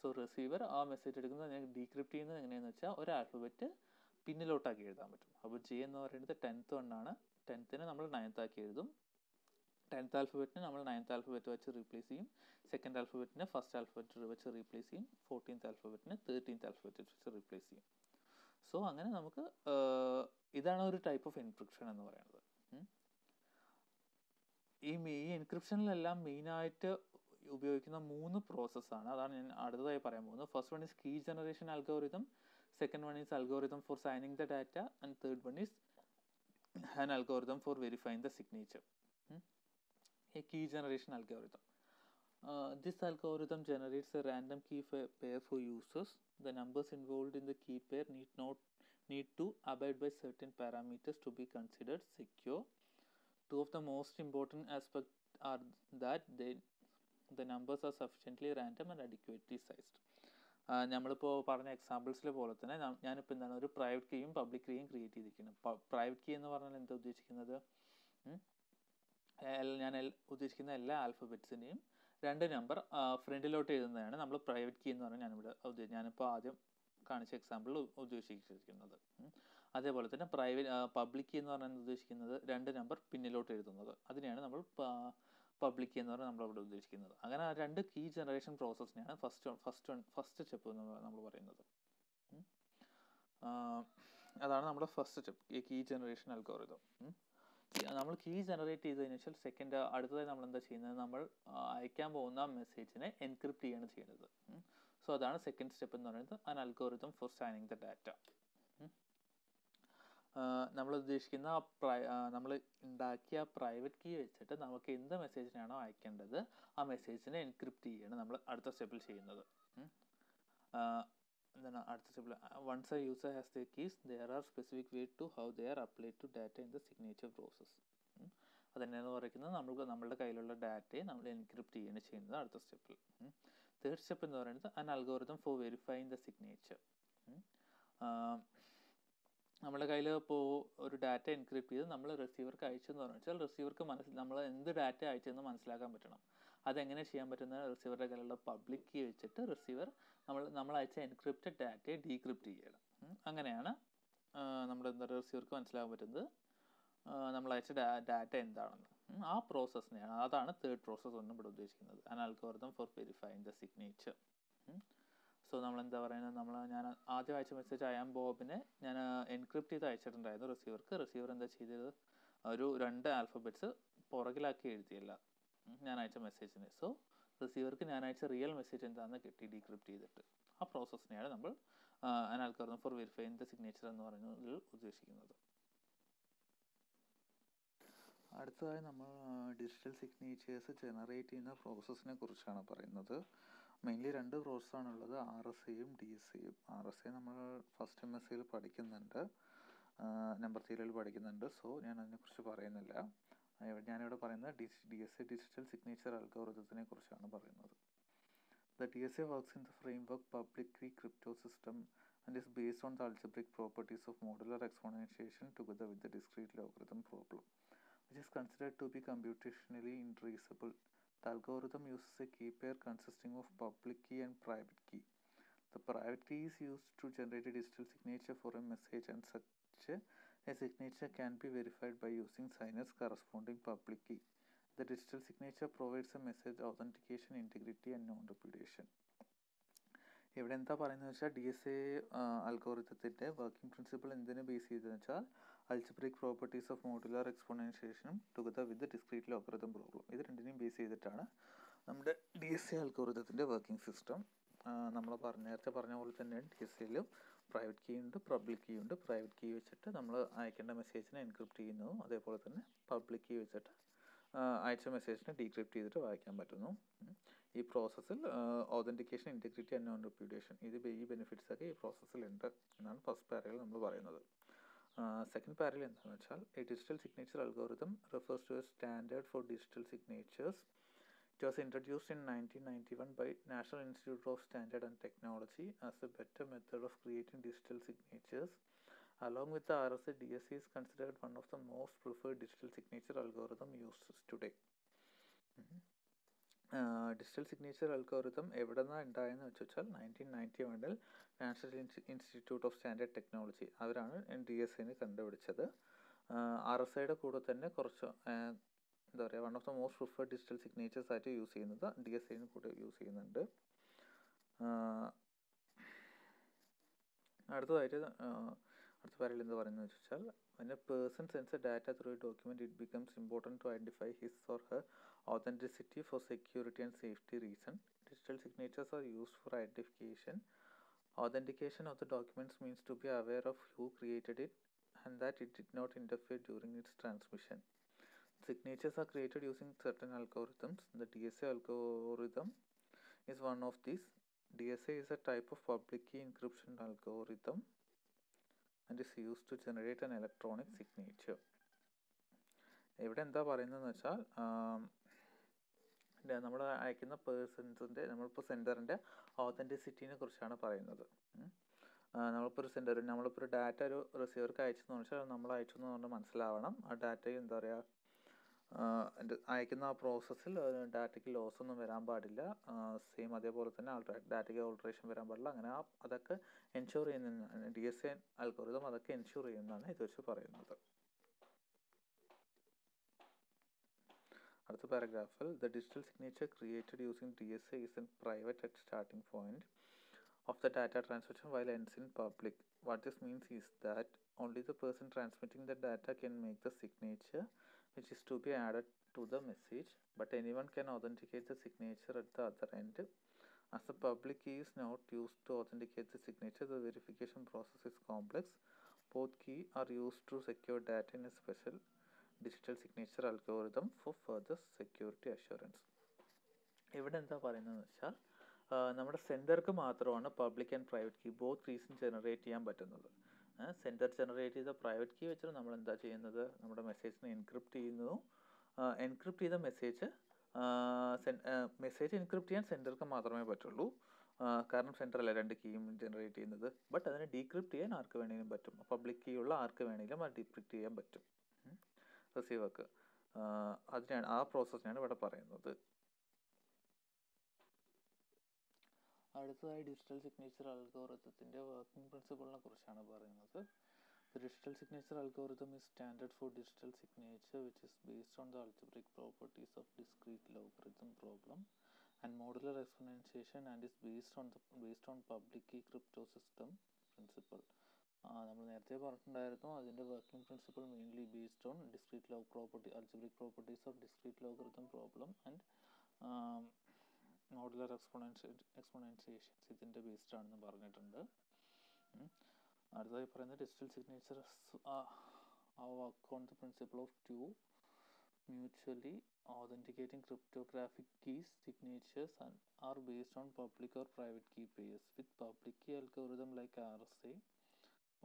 സോ റിസീവർ ആ മെസ്സേജ് എടുക്കുന്നത് ഞാൻ ഡീക്രിപ്റ്റ് ചെയ്യുന്നത് എങ്ങനെയാണെന്ന് വെച്ചാൽ ഒരു ആൽഫബറ്റ് പിന്നിലോട്ടാക്കി എഴുതാൻ പറ്റും. അപ്പോൾ ജെ എന്ന് പറയുന്നത് ടെൻത്ത് വണ്ണാണ്, ടെൻത്തിന് നമ്മൾ നയൻത്താക്കി എഴുതും. ടെൻത്ത് ആൽഫബറ്റിന് നമ്മൾ നയൻത്ത് ആൽഫബറ്റ് വെച്ച് റീപ്ലേസ് ചെയ്യും, സെക്കൻഡ് ആൽഫബറ്റിന് ഫസ്റ്റ് ആൽഫബറ്റ് വെച്ച് റീപ്ലേസ് ചെയ്യും, ഫോർട്ടീൻത്ത് ആൽഫബറ്റിന് തേർട്ടീൻത്ത് ആൽഫബറ്റ് വെച്ച് റീപ്ലേസ് ചെയ്യും. സോ അങ്ങനെ നമുക്ക് ഇതാണ് ഒരു ടൈപ്പ് ഓഫ് എൻക്രിപ്ഷൻ എന്ന് പറയുന്നത്. ഈ ഈ എൻക്രിപ്ഷനിലെല്ലാം മെയിനായിട്ട് ഉപയോഗിക്കുന്ന മൂന്ന് പ്രോസസ്സാണ്, അതാണ് ഞാൻ അടുത്തതായി പറയാൻ പോകുന്നത്. First one is key generation algorithm, second one is algorithm for signing the data, and third one is an algorithm for verifying the signature, a key generation algorithm. This algorithm generates a random key pair for users. The numbers involved in the key pair need to abide by certain parameters to be considered secure. Two of the most important aspects are that the numbers are sufficiently random and adequately sized. Nammal po parna examples പോലെ തന്നെ ഞാനിപ്പോൾ എന്താണ് ഒരു പ്രൈവറ്റ് കീയും പബ്ലിക് കീയും ക്രിയേറ്റ് ചെയ്തിരിക്കുന്നത്. പ്രൈവറ്റ് കീ എന്ന് പറഞ്ഞാൽ എന്താ ഉദ്ദേശിക്കുന്നത്? ഞാൻ ഉദ്ദേശിക്കുന്ന എല്ലാ ആൽഫബറ്റ്സിൻ്റെയും രണ്ട് നമ്പർ ഫ്രണ്ടിലോട്ട് എഴുതുന്നതാണ് നമ്മൾ പ്രൈവറ്റ് കീ എന്ന് പറഞ്ഞാൽ ഞാനിവിടെ ഞാനിപ്പോൾ ആദ്യം കാണിച്ച എക്സാമ്പിൾ ഉദ്ദേശിച്ചിരിക്കുന്നത്. അതേപോലെ തന്നെ പ്രൈവറ്റ് പബ്ലിക് കീ എന്ന് പറഞ്ഞാൽ ഉദ്ദേശിക്കുന്നത് രണ്ട് നമ്പർ പിന്നിലോട്ട് എഴുതുന്നത്, അതിനെയാണ് നമ്മൾ പബ്ലിക് എന്ന് പറഞ്ഞാൽ നമ്മളവിടെ ഉദ്ദേശിക്കുന്നത്. അങ്ങനെ രണ്ട് കീ ജനറേഷൻ പ്രോസസ്സിനെയാണ് ഫസ്റ്റ് ഫസ്റ്റ് ഫസ്റ്റ് സ്റ്റെപ്പ് എന്ന് നമ്മൾ പറയുന്നത്. അതാണ് നമ്മുടെ ഫസ്റ്റ് സ്റ്റെപ്പ്, ഈ കീ ജനറേഷൻ അൽഗോരിതം. നമ്മൾ കീ ജനറേറ്റ് ചെയ്തതിനു ശേഷം സെക്കൻഡ് അടുത്തതായി നമ്മൾ എന്താ ചെയ്യുന്നത്, നമ്മൾ അയക്കാൻ പോകുന്ന മെസ്സേജിനെ എൻക്രിപ്റ്റ് ചെയ്യാണ് ചെയ്യുന്നത്. സോ അതാണ് സെക്കൻഡ് സ്റ്റെപ്പ് എന്ന് പറയുന്നത്, an algorithm for scanning the data. നമ്മൾ ഉദ്ദേശിക്കുന്ന പ്രൈ നമ്മൾ ഉണ്ടാക്കിയ പ്രൈവറ്റ് കീ വെച്ചിട്ട് നമുക്ക് എന്ത് മെസ്സേജിനാണോ അയക്കേണ്ടത് ആ മെസ്സേജിനെ എൻക്രിപ്റ്റ് ചെയ്യാണ് നമ്മൾ അടുത്ത സ്റ്റെപ്പിൽ ചെയ്യുന്നത്. എന്താണ് അടുത്ത സ്റ്റെപ്പിൽ, once a user has the keys there are specific way to how they're applied to data in the signature process. അതെന്നാന്ന് പറയുന്നത്, നമ്മൾക്ക് നമ്മളുടെ കയ്യിലുള്ള ഡാറ്റയെ നമ്മൾ എൻക്രിപ്റ്റ് ചെയ്യാണ് ചെയ്യുന്നത് അടുത്ത സ്റ്റെപ്പിൽ. തേർഡ് സ്റ്റെപ്പ് എന്ന് പറയുന്നത് an algorithm for verifying the signature. നമ്മുടെ കയ്യിൽ ഇപ്പോൾ ഒരു ഡാറ്റ എൻക്രിപ്റ്റ് ചെയ്ത് നമ്മൾ റിസീവർക്ക് അയച്ചെന്ന് പറഞ്ഞു വെച്ചാൽ റിസീവർക്ക് മനസ്സിൽ നമ്മൾ എന്ത് ഡാറ്റ അയച്ചെന്ന് മനസ്സിലാക്കാൻ പറ്റണം. അതെങ്ങനെ ചെയ്യാൻ പറ്റുന്ന, റിസീവറുടെ കയ്യിലുള്ള പബ്ലിക് കീ വെച്ചിട്ട് റിസീവർ നമ്മൾ നമ്മൾ അയച്ച എൻക്രിപ്റ്റഡ് ഡാറ്റയെ ഡീക്രിപ്റ്റ് ചെയ്യണം. അങ്ങനെയാണ് നമ്മുടെ എന്താ പറയുക റിസീവർക്ക് മനസ്സിലാക്കാൻ പറ്റുന്നത് നമ്മൾ അയച്ച ഡാ ഡാറ്റ എന്താണെന്ന്. ആ പ്രോസസ്സിനെയാണ്, അതാണ് തേർഡ് പ്രോസസ്സ് ഒന്നും ഇവിടെ ഉദ്ദേശിക്കുന്നത്, an algorithm for verifying the signature. So നമ്മളെന്താ പറയുന്നത്, നമ്മൾ ഞാൻ ആദ്യം അയച്ച മെസ്സേജ് അയാം ബോബിനെ ഞാൻ എൻക്രിപ്റ്റ് ചെയ്ത് അയച്ചിട്ടുണ്ടായിരുന്നു റിസീവർക്ക്. റിസീവർ എന്താ ചെയ്തത്, ഒരു രണ്ട് ആൽഫബറ്റ്സ് പുറകിലാക്കി എഴുതിയല്ല ഞാൻ അയച്ച മെസ്സേജിന്. സോ റിസീവർക്ക് ഞാൻ അയച്ച റിയൽ മെസ്സേജ് എന്താണെന്ന് കിട്ടി ഡീക്രിപ്റ്റ് ചെയ്തിട്ട്. ആ പ്രോസസ്സിനെയാണ് നമ്മൾ an algorithm for verifying the signature എന്ന് പറയുന്നതിൽ ഉദ്ദേശിക്കുന്നത്. അടുത്തതായി നമ്മൾ ഡിജിറ്റൽ സിഗ്നേച്ചേഴ്സ് ജനറേറ്റ് ചെയ്യുന്ന പ്രോസസ്സിനെ കുറിച്ചാണ് പറയുന്നത്. മെയിൻലി രണ്ട് പ്രോസസ്സാണുള്ളത്, ആർ എസ് എയും ഡി എസ് എയും. ആർ എസ് എ നമ്മൾ ഫസ്റ്റ് എം എസ് സിയിൽ പഠിക്കുന്നുണ്ട്, നമ്പർ തിയറിയിൽ പഠിക്കുന്നുണ്ട്. സോ ഞാൻ അതിനെക്കുറിച്ച് പറയുന്നില്ല. ഞാനിവിടെ പറയുന്നത് D D S A digital signature അൽഗോരിതത്തിനെ കുറിച്ചാണ് പറയുന്നത്. The D S A works in the framework public key crypto system and is based on the algebraic properties of modular exponentiation together with the discrete logarithm problem which is considered to be computationally irreducible. The algorithm uses a key pair consisting of public key and private key. The private key is used to generate a digital signature for a message, and such a signature can be verified by using signers corresponding public key. The digital signature provides a message authentication, integrity, and non-repudiation. ഇവിടെ എന്താ പറയുന്നത് വെച്ചാൽ, ഡി എസ് എ അൽഗോറിതത്തിൻ്റെ വർക്കിംഗ് പ്രിൻസിപ്പിൾ എന്തിനെ ബേസ് ചെയ്തതെന്ന് വെച്ചാൽ അൾജിബ്രിക് പ്രോപ്പർട്ടീസ് ഓഫ് മോഡുലാർ എക്സ്പോണൻഷിയേഷനും together with discrete logarithm problem, ഇത് രണ്ടിനെയും ബേസ് ചെയ്തിട്ടാണ് നമ്മുടെ ഡി എസ് എ അൽഗോറിതത്തിൻ്റെ വർക്കിംഗ് സിസ്റ്റം. നമ്മൾ പറഞ്ഞ നേരത്തെ പറഞ്ഞ പോലെ തന്നെയാണ് ഡി എസ് എയിലും പ്രൈവറ്റ് കീ ഉണ്ട്, പബ്ലിക് കീ ഉണ്ട്. പ്രൈവറ്റ് കീ വെച്ചിട്ട് നമ്മൾ അയക്കേണ്ട മെസ്സേജിനെ എൻക്രിപ്റ്റ് ചെയ്യുന്നതും അതേപോലെ തന്നെ പബ്ലിക് കീ വെച്ചിട്ട് അയച്ച മെസ്സേജിനെ ഡീക്രിപ്റ്റ് ചെയ്തിട്ട് വായിക്കാൻ പറ്റുന്നു. ഈ പ്രോസസ്സിൽ authentication, integrity and non reputation, ഇത് ഈ ബെനിഫിറ്റ്സൊക്കെ ഈ പ്രോസസ്സിലുണ്ട് എന്നാണ് ഫസ്റ്റ് പാരയിൽ നമ്മൾ പറയുന്നത്. സെക്കൻഡ് പാരയിൽ എന്താണെന്ന് വെച്ചാൽ, a digital signature algorithm refers to a standard for digital signatures. It was introduced in nineteen ninety one by national institute of standard and technology as a better method of creating digital signatures. Along with the R S A, D S A is considered one of the most preferred digital signature algorithm used today. Mm-hmm. uh, digital signature algorithm evidana undayennu vechaal nineteen ninety-one il National Institute of Standard Technology avarana D S A ne kandupidichadu. R S A ide koode thanne korchu endha paraya one of the most preferred digital signatures aayittu use cheynathu D S A ne koode use cheynundu. അടുത്തതായിട്ട് അടുത്ത പാരയിൽ എന്താ പറയുന്നത് വെച്ചാൽ, അതിൻ്റെ person sends data through document it becomes important to identify his or her authenticity for security and safety reason. Digital signatures are used for identification. Authentication of the documents means to be aware of who created it and that it did not interfere during its transmission. Signatures are created using certain algorithms. The D S A algorithm is one of these. D S A is a type of public key encryption algorithm and is used to generate an electronic signature. ഇവിടെ എന്താ പറയുന്നതെന്ന് വെച്ചാൽ, നമ്മൾ അയക്കുന്ന പേഴ്സൺസിൻ്റെ നമ്മളിപ്പോൾ സെൻഡറിൻ്റെ ഓതൻറ്റിസിറ്റിനെ കുറിച്ചാണ് പറയുന്നത്. നമ്മളിപ്പോൾ ഒരു സെൻഡർ നമ്മളിപ്പോൾ ഒരു ഡാറ്റ ഒരു റിസീവർക്ക് അയച്ചെന്ന് വെച്ചാൽ നമ്മൾ അയച്ചു എന്ന് പറഞ്ഞാൽ മനസ്സിലാവണം. ആ ഡാറ്റയ്ക്ക് എന്താ പറയുക, അയക്കുന്ന ആ പ്രോസസ്സിൽ ഡാറ്റയ്ക്ക് ലോസ് ഒന്നും വരാൻ പാടില്ല. സെയിം അതേപോലെ തന്നെ ആൾട്രാ ഡാറ്റയ്ക്ക് ഓൾട്രേഷൻ വരാൻ പാടില്ല. അങ്ങനെ ആ അതൊക്കെ എൻഷുർ ചെയ്യുന്ന ഡി എസ് എ അൽഗോരിതം അതൊക്കെ എൻഷുർ ചെയ്യുന്നതാണ് ഇത് വെച്ച് പറയുന്നത്. അടുത്ത പാരഗ്രാഫിൽ, the digital signature created using D S A is an private at starting point. of the data transmission while ends in public. What this means is that only the person transmitting the data can make the signature which is to be added to the message, but anyone can authenticate the signature at the other end. As the public key is not used to authenticate the signature, the verification process is complex. Both keys are used to secure data in a special digital signature algorithm for further security assurance. ഇവിടെ എന്താ പറയുന്നതെന്ന് വെച്ചാൽ നമ്മുടെ സെൻഡർക്ക് മാത്രമാണ് public and private key both കീസും ജനറേറ്റ് ചെയ്യാൻ പറ്റുന്നത്. സെൻഡർ ജനറേറ്റ് ചെയ്ത പ്രൈവറ്റ് കീ വെച്ചിട്ട് നമ്മൾ എന്താ ചെയ്യുന്നത്, നമ്മുടെ മെസ്സേജിനെ എൻക്രിപ്റ്റ് ചെയ്യുന്നു. എൻക്രിപ്റ്റ് ചെയ്ത മെസ്സേജ് മെസ്സേജ് എൻക്രിപ്റ്റ് ചെയ്യാൻ സെൻഡർക്ക് മാത്രമേ പറ്റുള്ളൂ, കാരണം സെൻഡറല്ല രണ്ട് കീയും ജനറേറ്റ് ചെയ്യുന്നത്. ബട്ട് അതിനെ ഡീക്രിപ്റ്റ് ചെയ്യാൻ ആർക്ക് വേണമെങ്കിലും പറ്റും, പബ്ലിക് കീ ഉള്ള ആർക്ക് വേണമെങ്കിലും അത് ഡീക്രിപ്റ്റ് ചെയ്യാൻ പറ്റും റിസീവർക്ക്. അതിനാണ് ആ പ്രോസസ്സിനാണ് ഇവിടെ പറയുന്നത്. അടുത്തതായി ഡിജിറ്റൽ സിഗ്നേച്ചർ അൽഗോറിതത്തിൻ്റെ വർക്കിംഗ് പ്രിൻസിപ്പിളിനെ കുറിച്ചാണ് പറയുന്നത്. The digital signature algorithm is standard for digital signature, which is based on the algebraic properties of discrete logarithm problem and modular exponentiation, and is based on the based on public key crypto system principle. നമ്മൾ നേരത്തെ പറഞ്ഞിട്ടുണ്ടായിരുന്നു അതിൻ്റെ working principle mainly based on discrete law property algebraic properties of discrete logarithm problem and modular exponentia exponentiations ഇതിൻ്റെ ബേസ്ഡ് ആണെന്ന് പറഞ്ഞിട്ടുണ്ട്. അടുത്തതായി പറയുന്നത് digital signatures are work on the principle of two mutually authenticating cryptographic keys signatures and are based on public or private key pairs. With public key algorithm like R S A,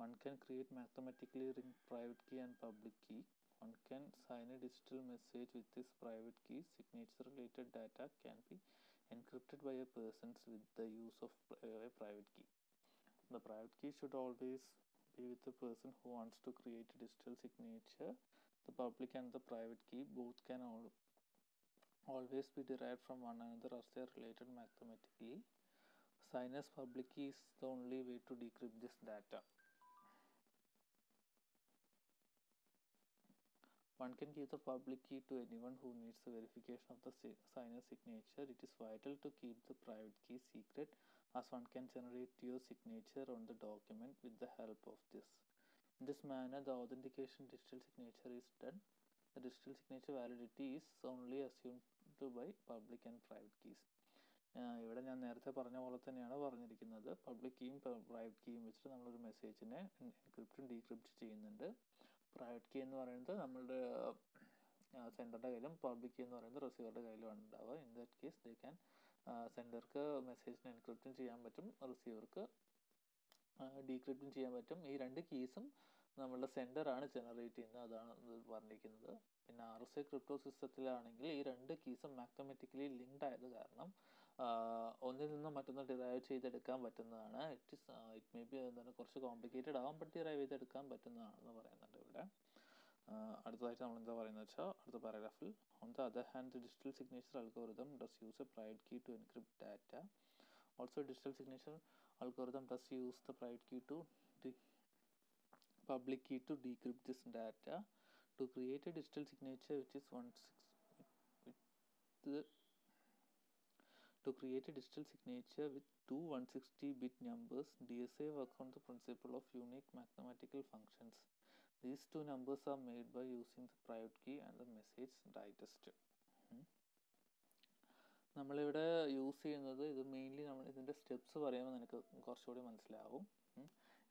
one can create mathematically linked private key and public key. One can sign a digital message with this private key. Signature related data can be encrypted by a person with the use of a private key. The private key should always be with the person who wants to create a digital signature. The public and the private key both can all always be derived from one another as they are related mathematically. Sign as public key is the only way to decrypt this data. One can give the public key to anyone who needs the verification of the signer signature. It is vital to keep the private key secret, as one can generate your signature on the document with the help of this. In this manner, the authentication digital signature is done. The digital signature validity is only assumed by public and private keys. ഇവിടെ ഞാൻ നേരത്തെ പറഞ്ഞ പോലെ തന്നെയാണ് പറഞ്ഞിരിക്കുന്നത്. പബ്ലിക് കീയും പ്രൈവറ്റ് കീയും വെച്ചിട്ട് നമ്മളൊരു മെസ്സേജിനെ എൻക്രിപ്റ്റും ഡീക്രിപ്റ്റ് ചെയ്യുന്നുണ്ട്. പ്രൈവറ്റ് കീ എന്ന് പറയുന്നത് നമ്മളുടെ സെൻഡറുടെ കയ്യിലും പബ്ലിക് കീ എന്ന് പറയുന്നത് റിസീവറുടെ കയ്യിലുമാണ് ഉണ്ടാവുക. In that case they can സെൻഡർക്ക് മെസ്സേജിന് എൻക്രിപ്റ്റും ചെയ്യാൻ പറ്റും, റിസീവർക്ക് ഡീക്രിപ്റ്റും ചെയ്യാൻ പറ്റും. ഈ രണ്ട് കീസും നമ്മളുടെ സെൻഡറാണ് ജനറേറ്റ് ചെയ്യുന്നത്, അതാണ് ഇത് പറഞ്ഞിരിക്കുന്നത്. പിന്നെ ആർ എസ് എ ക്രിപ്റ്റോ സിസ്റ്റത്തിലാണെങ്കിൽ ഈ രണ്ട് കീസും മാത്തമാറ്റിക്കലി ലിങ്ക്ഡ് ആയത് കാരണം ഒന്നിൽ നിന്നും മറ്റൊന്ന് ഡിറൈവ് ചെയ്തെടുക്കാൻ പറ്റുന്നതാണ്. It is it may be എന്താണ് കുറച്ച് കോംപ്ലിക്കേറ്റഡ് ആവും, ബട്ട് ഡിറൈവ് ചെയ്തെടുക്കാൻ പറ്റുന്നതാണെന്ന് പറയുന്നുണ്ട് ഇവിടെ. അടുത്തതായിട്ട് നമ്മൾ എന്താ പറയുന്നത് വെച്ചാൽ അടുത്ത പാരഗ്രാഫിൽ on the other hand, the digital signature algorithm does use a private key to encrypt data. Also, digital signature algorithm does use the private key to public key to decrypt this data. To create a digital signature which is one six, to create a digital signature with two one hundred sixty bit numbers, D S A works on the principle of unique mathematical functions. These two numbers are made by using the private key and the message digest. നമ്മളിവിടെ യൂസ് ചെയ്യുന്നത് ഇത് മെയിൻലി നമ്മൾ ഇതിൻ്റെ സ്റ്റെപ്സ് പറയുമ്പോൾ നിനക്ക് കുറച്ചുകൂടി മനസ്സിലാവും.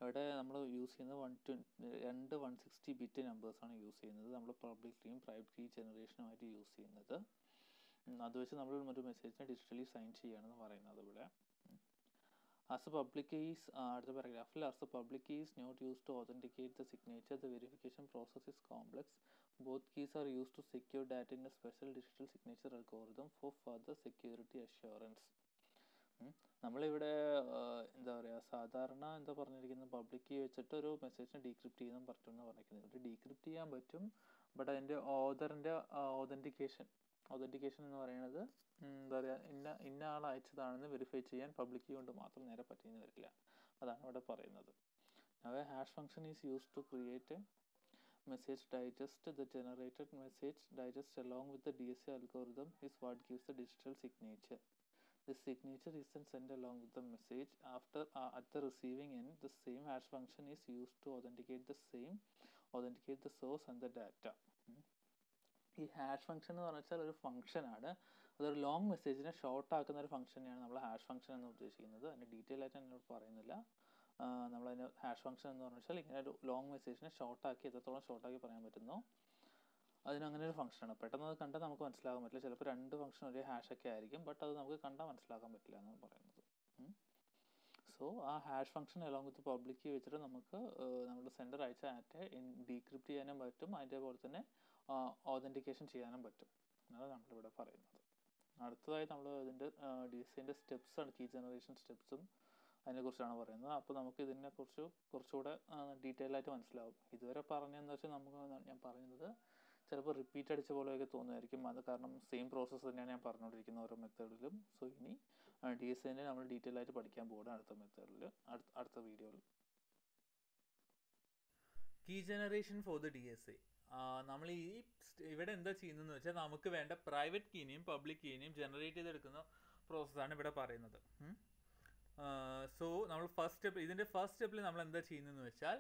ഇവിടെ നമ്മൾ യൂസ് ചെയ്യുന്നത് വൺ ട്വൻ രണ്ട് വൺ സിക്സ്റ്റി ബിറ്റ് നമ്പേഴ്സാണ് യൂസ് ചെയ്യുന്നത് നമ്മൾ പബ്ലിക് കീയും പ്രൈവറ്റ് കീ ജനറേഷനുമായിട്ട് യൂസ് ചെയ്യുന്നത്. അത് വെച്ച് നമ്മൾ ഒരു മെസ്സേജിനെ ഡിജിറ്റലി സൈൻ ചെയ്യുകയാണെന്ന് പറയുന്നത് ഇവിടെ. ആസ് എ പബ്ലിക് കീസ് അടുത്ത പാരഗ്രാഫിൽ as a public keys not use to authenticate the signature the verification process is complex. Both keys are use to secure data in a special digital signature algorithm for further security assurance. നമ്മളിവിടെ എന്താ പറയുക, സാധാരണ എന്താ പറഞ്ഞിരിക്കുന്നത്, പബ്ലിക് കീ വെച്ചിട്ട് ഒരു മെസ്സേജിനെ ഡീക്രിപ്റ്റ് ചെയ്യാൻ പറ്റുമെന്ന് പറഞ്ഞിരിക്കുന്നത്. ഇവിടെ ഡീക്രിപ്റ്റ് ചെയ്യാൻ പറ്റും, ബട്ട് അതിൻ്റെ ഓതറിൻ്റെ ഓതൻറ്റിക്കേഷൻ ഓതൻറ്റിക്കേഷൻ എന്ന് പറയുന്നത് എന്താ പറയുക, ഇന്ന ഇന്ന ആൾ അയച്ചതാണെന്ന് വെരിഫൈ ചെയ്യാൻ പബ്ലിക് കീ കൊണ്ട് മാത്രം നേരെ പറ്റിയെന്ന് വരില്ല, അതാണ് ഇവിടെ പറയുന്നത്. അവ hash function is use to create message digest. The generated message digest along with the D S A algorithm is what gives the digital signature. The signature is then sent along with the message. After uh, at the receiving end, the same hash function is used to authenticate the same, authenticate the source and the data. ഈ ഹാഷ് ഫംഗ്ഷൻ എന്ന് പറഞ്ഞാൽ ഒരു ഫംഗ്ഷനാണ്. അതൊരു ലോങ് മെസ്സേജിനെ ഷോർട്ടാക്കുന്ന ഒരു ഫംഗ്ഷനെയാണ് നമ്മൾ ഹാഷ് ഫംഗ്ഷൻ എന്ന് ഉദ്ദേശിക്കുന്നത്. അതിൻ്റെ ഡീറ്റെയിൽ ആയിട്ട് എന്നോട് പറയുന്നില്ല. നമ്മളതിന് ഹാഷ് ഫംഗ്ഷൻ എന്ന് പറഞ്ഞാൽ ഇങ്ങനെ ഒരു ലോങ് മെസ്സേജിനെ ഷോർട്ടാക്കി എത്രത്തോളം ഷോർട്ടാക്കി പറയാൻ പറ്റുന്നു അതിനങ്ങനെ ഒരു ഫംഗ്ഷനാണ്. പെട്ടെന്ന് അത് കണ്ടാൽ നമുക്ക് മനസ്സിലാകാൻ പറ്റില്ല. ചിലപ്പോൾ രണ്ട് ഫംഗ്ഷൻ ഒരേ ഹാഷൊക്കെ ആയിരിക്കും, ബട്ട് അത് നമുക്ക് കണ്ടാൽ മനസ്സിലാക്കാൻ പറ്റില്ല എന്നാണ് പറയുന്നത്. സോ ആ hash function along with public key വെച്ചിട്ട് നമുക്ക് നമ്മുടെ സെൻഡർ അയച്ച ആറ്റ് ഡീക്രിപ്റ്റ് ചെയ്യാനും പറ്റും, അതിൻ്റെ പോലെ തന്നെ ഓതൻറ്റിക്കേഷൻ ചെയ്യാനും പറ്റും എന്നാണ് നമ്മളിവിടെ പറയുന്നത്. അടുത്തതായി നമ്മൾ ഇതിൻ്റെ ഡി എസ് എൻ്റെ സ്റ്റെപ്സാണ്, കീ ജനറേഷൻ സ്റ്റെപ്സും അതിനെക്കുറിച്ചാണ് പറയുന്നത്. അപ്പോൾ നമുക്ക് ഇതിനെക്കുറിച്ച് കുറച്ചുകൂടെ ഡീറ്റെയിൽ ആയിട്ട് മനസ്സിലാവും. ഇതുവരെ പറഞ്ഞതെന്ന് വെച്ചാൽ നമുക്ക് ഞാൻ പറയുന്നത് ചിലപ്പോൾ റിപ്പീറ്റ് അടിച്ച പോലെയൊക്കെ തോന്നുമായിരിക്കും. അത് കാരണം സെയിം പ്രോസസ്സ് തന്നെയാണ് ഞാൻ പറഞ്ഞുകൊണ്ടിരിക്കുന്നത് ഓരോ മെത്തേഡിലും. സോ ഇനി ഡി എസ് എന്നെ നമ്മൾ ഡീറ്റെയിൽ ആയിട്ട് പഠിക്കാൻ പോകണം അടുത്ത മെത്തേഡിൽ, അടുത്ത അടുത്ത വീഡിയോയിൽ. Key generation for the D S A. നമ്മൾ ഈ ഇവിടെ എന്താ ചെയ്യുന്നതെന്ന് വെച്ചാൽ നമുക്ക് വേണ്ട പ്രൈവറ്റ് കീനെയും പബ്ലിക് കീനെയും ജനറേറ്റ് ചെയ്തെടുക്കുന്ന പ്രോസസ്സാണ് ഇവിടെ പറയുന്നത്. സോ നമ്മൾ ഫസ്റ്റ് സ്റ്റെപ്പ്, ഇതിൻ്റെ ഫസ്റ്റ് സ്റ്റെപ്പിൽ നമ്മൾ എന്താ ചെയ്യുന്നതെന്ന് വെച്ചാൽ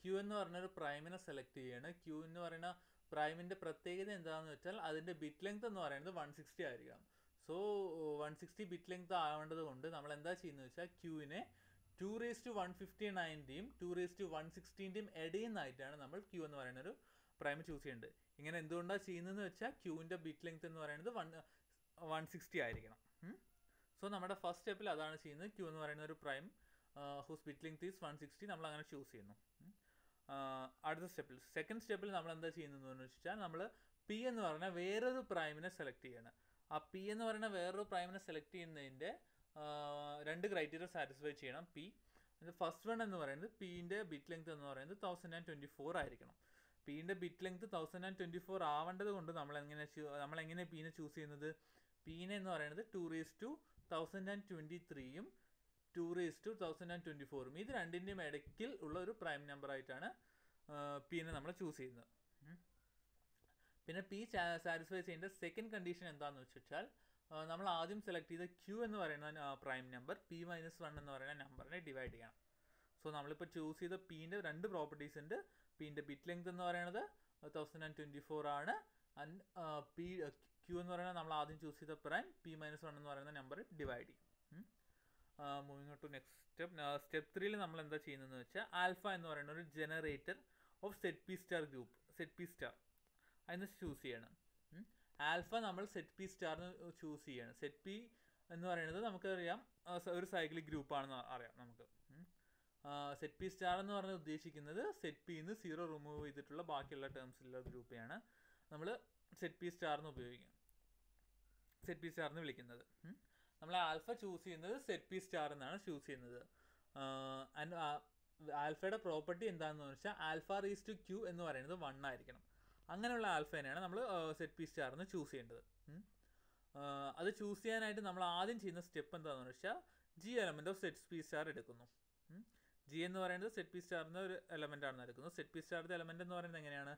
ക്യൂ എന്ന് പറഞ്ഞൊരു പ്രൈമിനെ സെലക്ട് ചെയ്യാണ്. ക്യൂ എന്ന് പറയുന്ന പ്രൈമിൻ്റെ പ്രത്യേകത എന്താണെന്ന് വെച്ചാൽ അതിൻ്റെ ബിറ്റ് ലെങ്ത് എന്ന് പറയുന്നത് വൺ സിക്സ്റ്റി ആയിരിക്കണം. So one sixty bit length ആവേണ്ടത് കൊണ്ട് നമ്മൾ എന്താ ചെയ്യുന്നത് വെച്ചാൽ ക്യൂവിനെ two raise to one fifty നയൻ്റെയും ടു റേസ് ടു വൺ സിക്സ്റ്റീൻ്റെയും ഇടയിന്നായിട്ടാണ് നമ്മൾ ക്യൂ എന്ന് പറയുന്നൊരു പ്രൈം ചൂസ് ചെയ്യേണ്ടത്. ഇങ്ങനെ എന്തുകൊണ്ടാണ് ചെയ്യുന്നതെന്ന് വെച്ചാൽ ക്യൂവിൻ്റെ ബിറ്റ് ലെങ്ത് എന്ന് പറയുന്നത് വൺ വൺ സിക്സ്റ്റി ആയിരിക്കണം. സോ നമ്മുടെ ഫസ്റ്റ് സ്റ്റെപ്പിൽ അതാണ് ചെയ്യുന്നത്. ക്യൂ എന്ന് പറയുന്ന ഒരു prime whose bit length is one sixty നമ്മൾ അങ്ങനെ ചൂസ് ചെയ്യുന്നു. അടുത്ത സ്റ്റെപ്പിൽ, സെക്കൻഡ് സ്റ്റെപ്പിൽ നമ്മൾ എന്താ ചെയ്യുന്നതെന്ന് വെച്ചാൽ നമ്മൾ പി എന്ന് പറഞ്ഞ വേറൊരു പ്രൈമിനെ സെലക്ട് ചെയ്യണം. ആ പി എന്ന് പറയുന്ന വേറൊരു പ്രൈമിനെ സെലക്ട് ചെയ്യുന്നതിൻ്റെ രണ്ട് ക്രൈറ്റീരിയ സാറ്റിസ്ഫൈ ചെയ്യണം. പി ഫസ്റ്റ് വൺ എന്ന് പറയുന്നത് പിൻ്റെ ബിറ്റ് ലെങ്ത് എന്ന് പറയുന്നത് തൗസൻഡ് ആൻഡ് ട്വൻറ്റി ഫോർ ആയിരിക്കണം. പിൻ്റെ bit length thousand and twenty four ആവേണ്ടത് കൊണ്ട് നമ്മളെങ്ങനെ നമ്മളെങ്ങനെ പീനെ ചൂസ് ചെയ്യുന്നത്, പീനെ എന്ന് പറയുന്നത് two raise to thousand and twenty ത്രീയും two raise to thousand and twenty ഫോറും ഇത് രണ്ടിൻ്റെയും ഇടയ്ക്കിൽ ഉള്ള ഒരു പ്രൈം നമ്പറായിട്ടാണ് പീനെ നമ്മൾ ചൂസ് ചെയ്യുന്നത്. പിന്നെ പി സാറ്റിസ്ഫൈ ചെയ്യേണ്ട സെക്കൻഡ് കണ്ടീഷൻ എന്താണെന്ന് വെച്ചാൽ നമ്മൾ ആദ്യം സെലക്ട് ചെയ്ത ക്യൂ എന്ന് പറയുന്ന prime number P minus one എന്ന് പറയുന്ന നമ്പറിനെ ഡിവൈഡ് ചെയ്യണം. സോ നമ്മളിപ്പോൾ ചൂസ് ചെയ്ത പീൻ്റെ രണ്ട് പ്രോപ്പർട്ടീസ് ഉണ്ട്. പീൻ്റെ ബിറ്റ് ലെങ്ത് എന്ന് പറയുന്നത് തൗസൻഡ് ആൻഡ് ട്വൻറ്റി ഫോർ ആണ്. ആൻഡ് പി ക്യൂ എന്ന് പറയുന്നത് നമ്മൾ ആദ്യം ചൂസ് ചെയ്ത പ്രൈം പി മൈനസ് വൺ എന്ന് പറയുന്ന നമ്പർ ഡിവൈഡ് ചെയ്യും. Moving to next step, step ത്രീയിൽ നമ്മൾ എന്താ ചെയ്യുന്നതെന്ന് വെച്ചാൽ ആൽഫ എന്ന് പറയുന്ന ഒരു generator of set P star group, set P star അതിന് ചൂസ് ചെയ്യണം. ആൽഫ നമ്മൾ സെറ്റ് പി സ്റ്റാറിന് ചൂസ് ചെയ്യണം. സെറ്റ് പി എന്ന് പറയുന്നത് നമുക്കറിയാം ഒരു സൈക്ലിക് ഗ്രൂപ്പാണെന്ന് അറിയാം നമുക്ക്. സെറ്റ് പി സ്റ്റാർ എന്ന് പറഞ്ഞാൽ ഉദ്ദേശിക്കുന്നത് സെറ്റ് പി നിന്ന് സീറോ റിമൂവ് ചെയ്തിട്ടുള്ള ബാക്കിയുള്ള ടേംസിലുള്ള ഗ്രൂപ്പിനെയാണ് നമ്മൾ സെറ്റ് പി സ്റ്റാറിന് ഉപയോഗിക്കുക, സെറ്റ് പി സ്റ്റാറിന് വിളിക്കുന്നത്. നമ്മൾ ആൽഫ ചൂസ് ചെയ്യുന്നത് സെറ്റ് പി സ്റ്റാർ എന്നാണ് ചൂസ് ചെയ്യുന്നത്. ആൻഡ് ആൽഫയുടെ പ്രോപ്പർട്ടി എന്താണെന്ന് വെച്ചാൽ ആൽഫ റേസ് ടു ക്യൂ എന്ന് പറയുന്നത് വൺ ആയിരിക്കണം. അങ്ങനെയുള്ള ആൽഫേനെയാണ് നമ്മൾ സെറ്റ് പി സ്റ്റാറിന് ചൂസ് ചെയ്യേണ്ടത്. അത് ചൂസ് ചെയ്യാനായിട്ട് നമ്മൾ ആദ്യം ചെയ്യുന്ന സ്റ്റെപ്പ് എന്താണെന്ന് വെച്ചാൽ G element of set P star എടുക്കുന്നു. ജി എന്ന് പറയുന്നത് സെറ്റ് പി സ്റ്റാറിൻ്റെ ഒരു എലമെൻ്റ് ആണെന്ന് എടുക്കുന്നു. സെറ്റ് പി സ്റ്റാറിൻ്റെ എലമെൻ്റ് എന്ന് പറയുന്നത് എങ്ങനെയാണ്,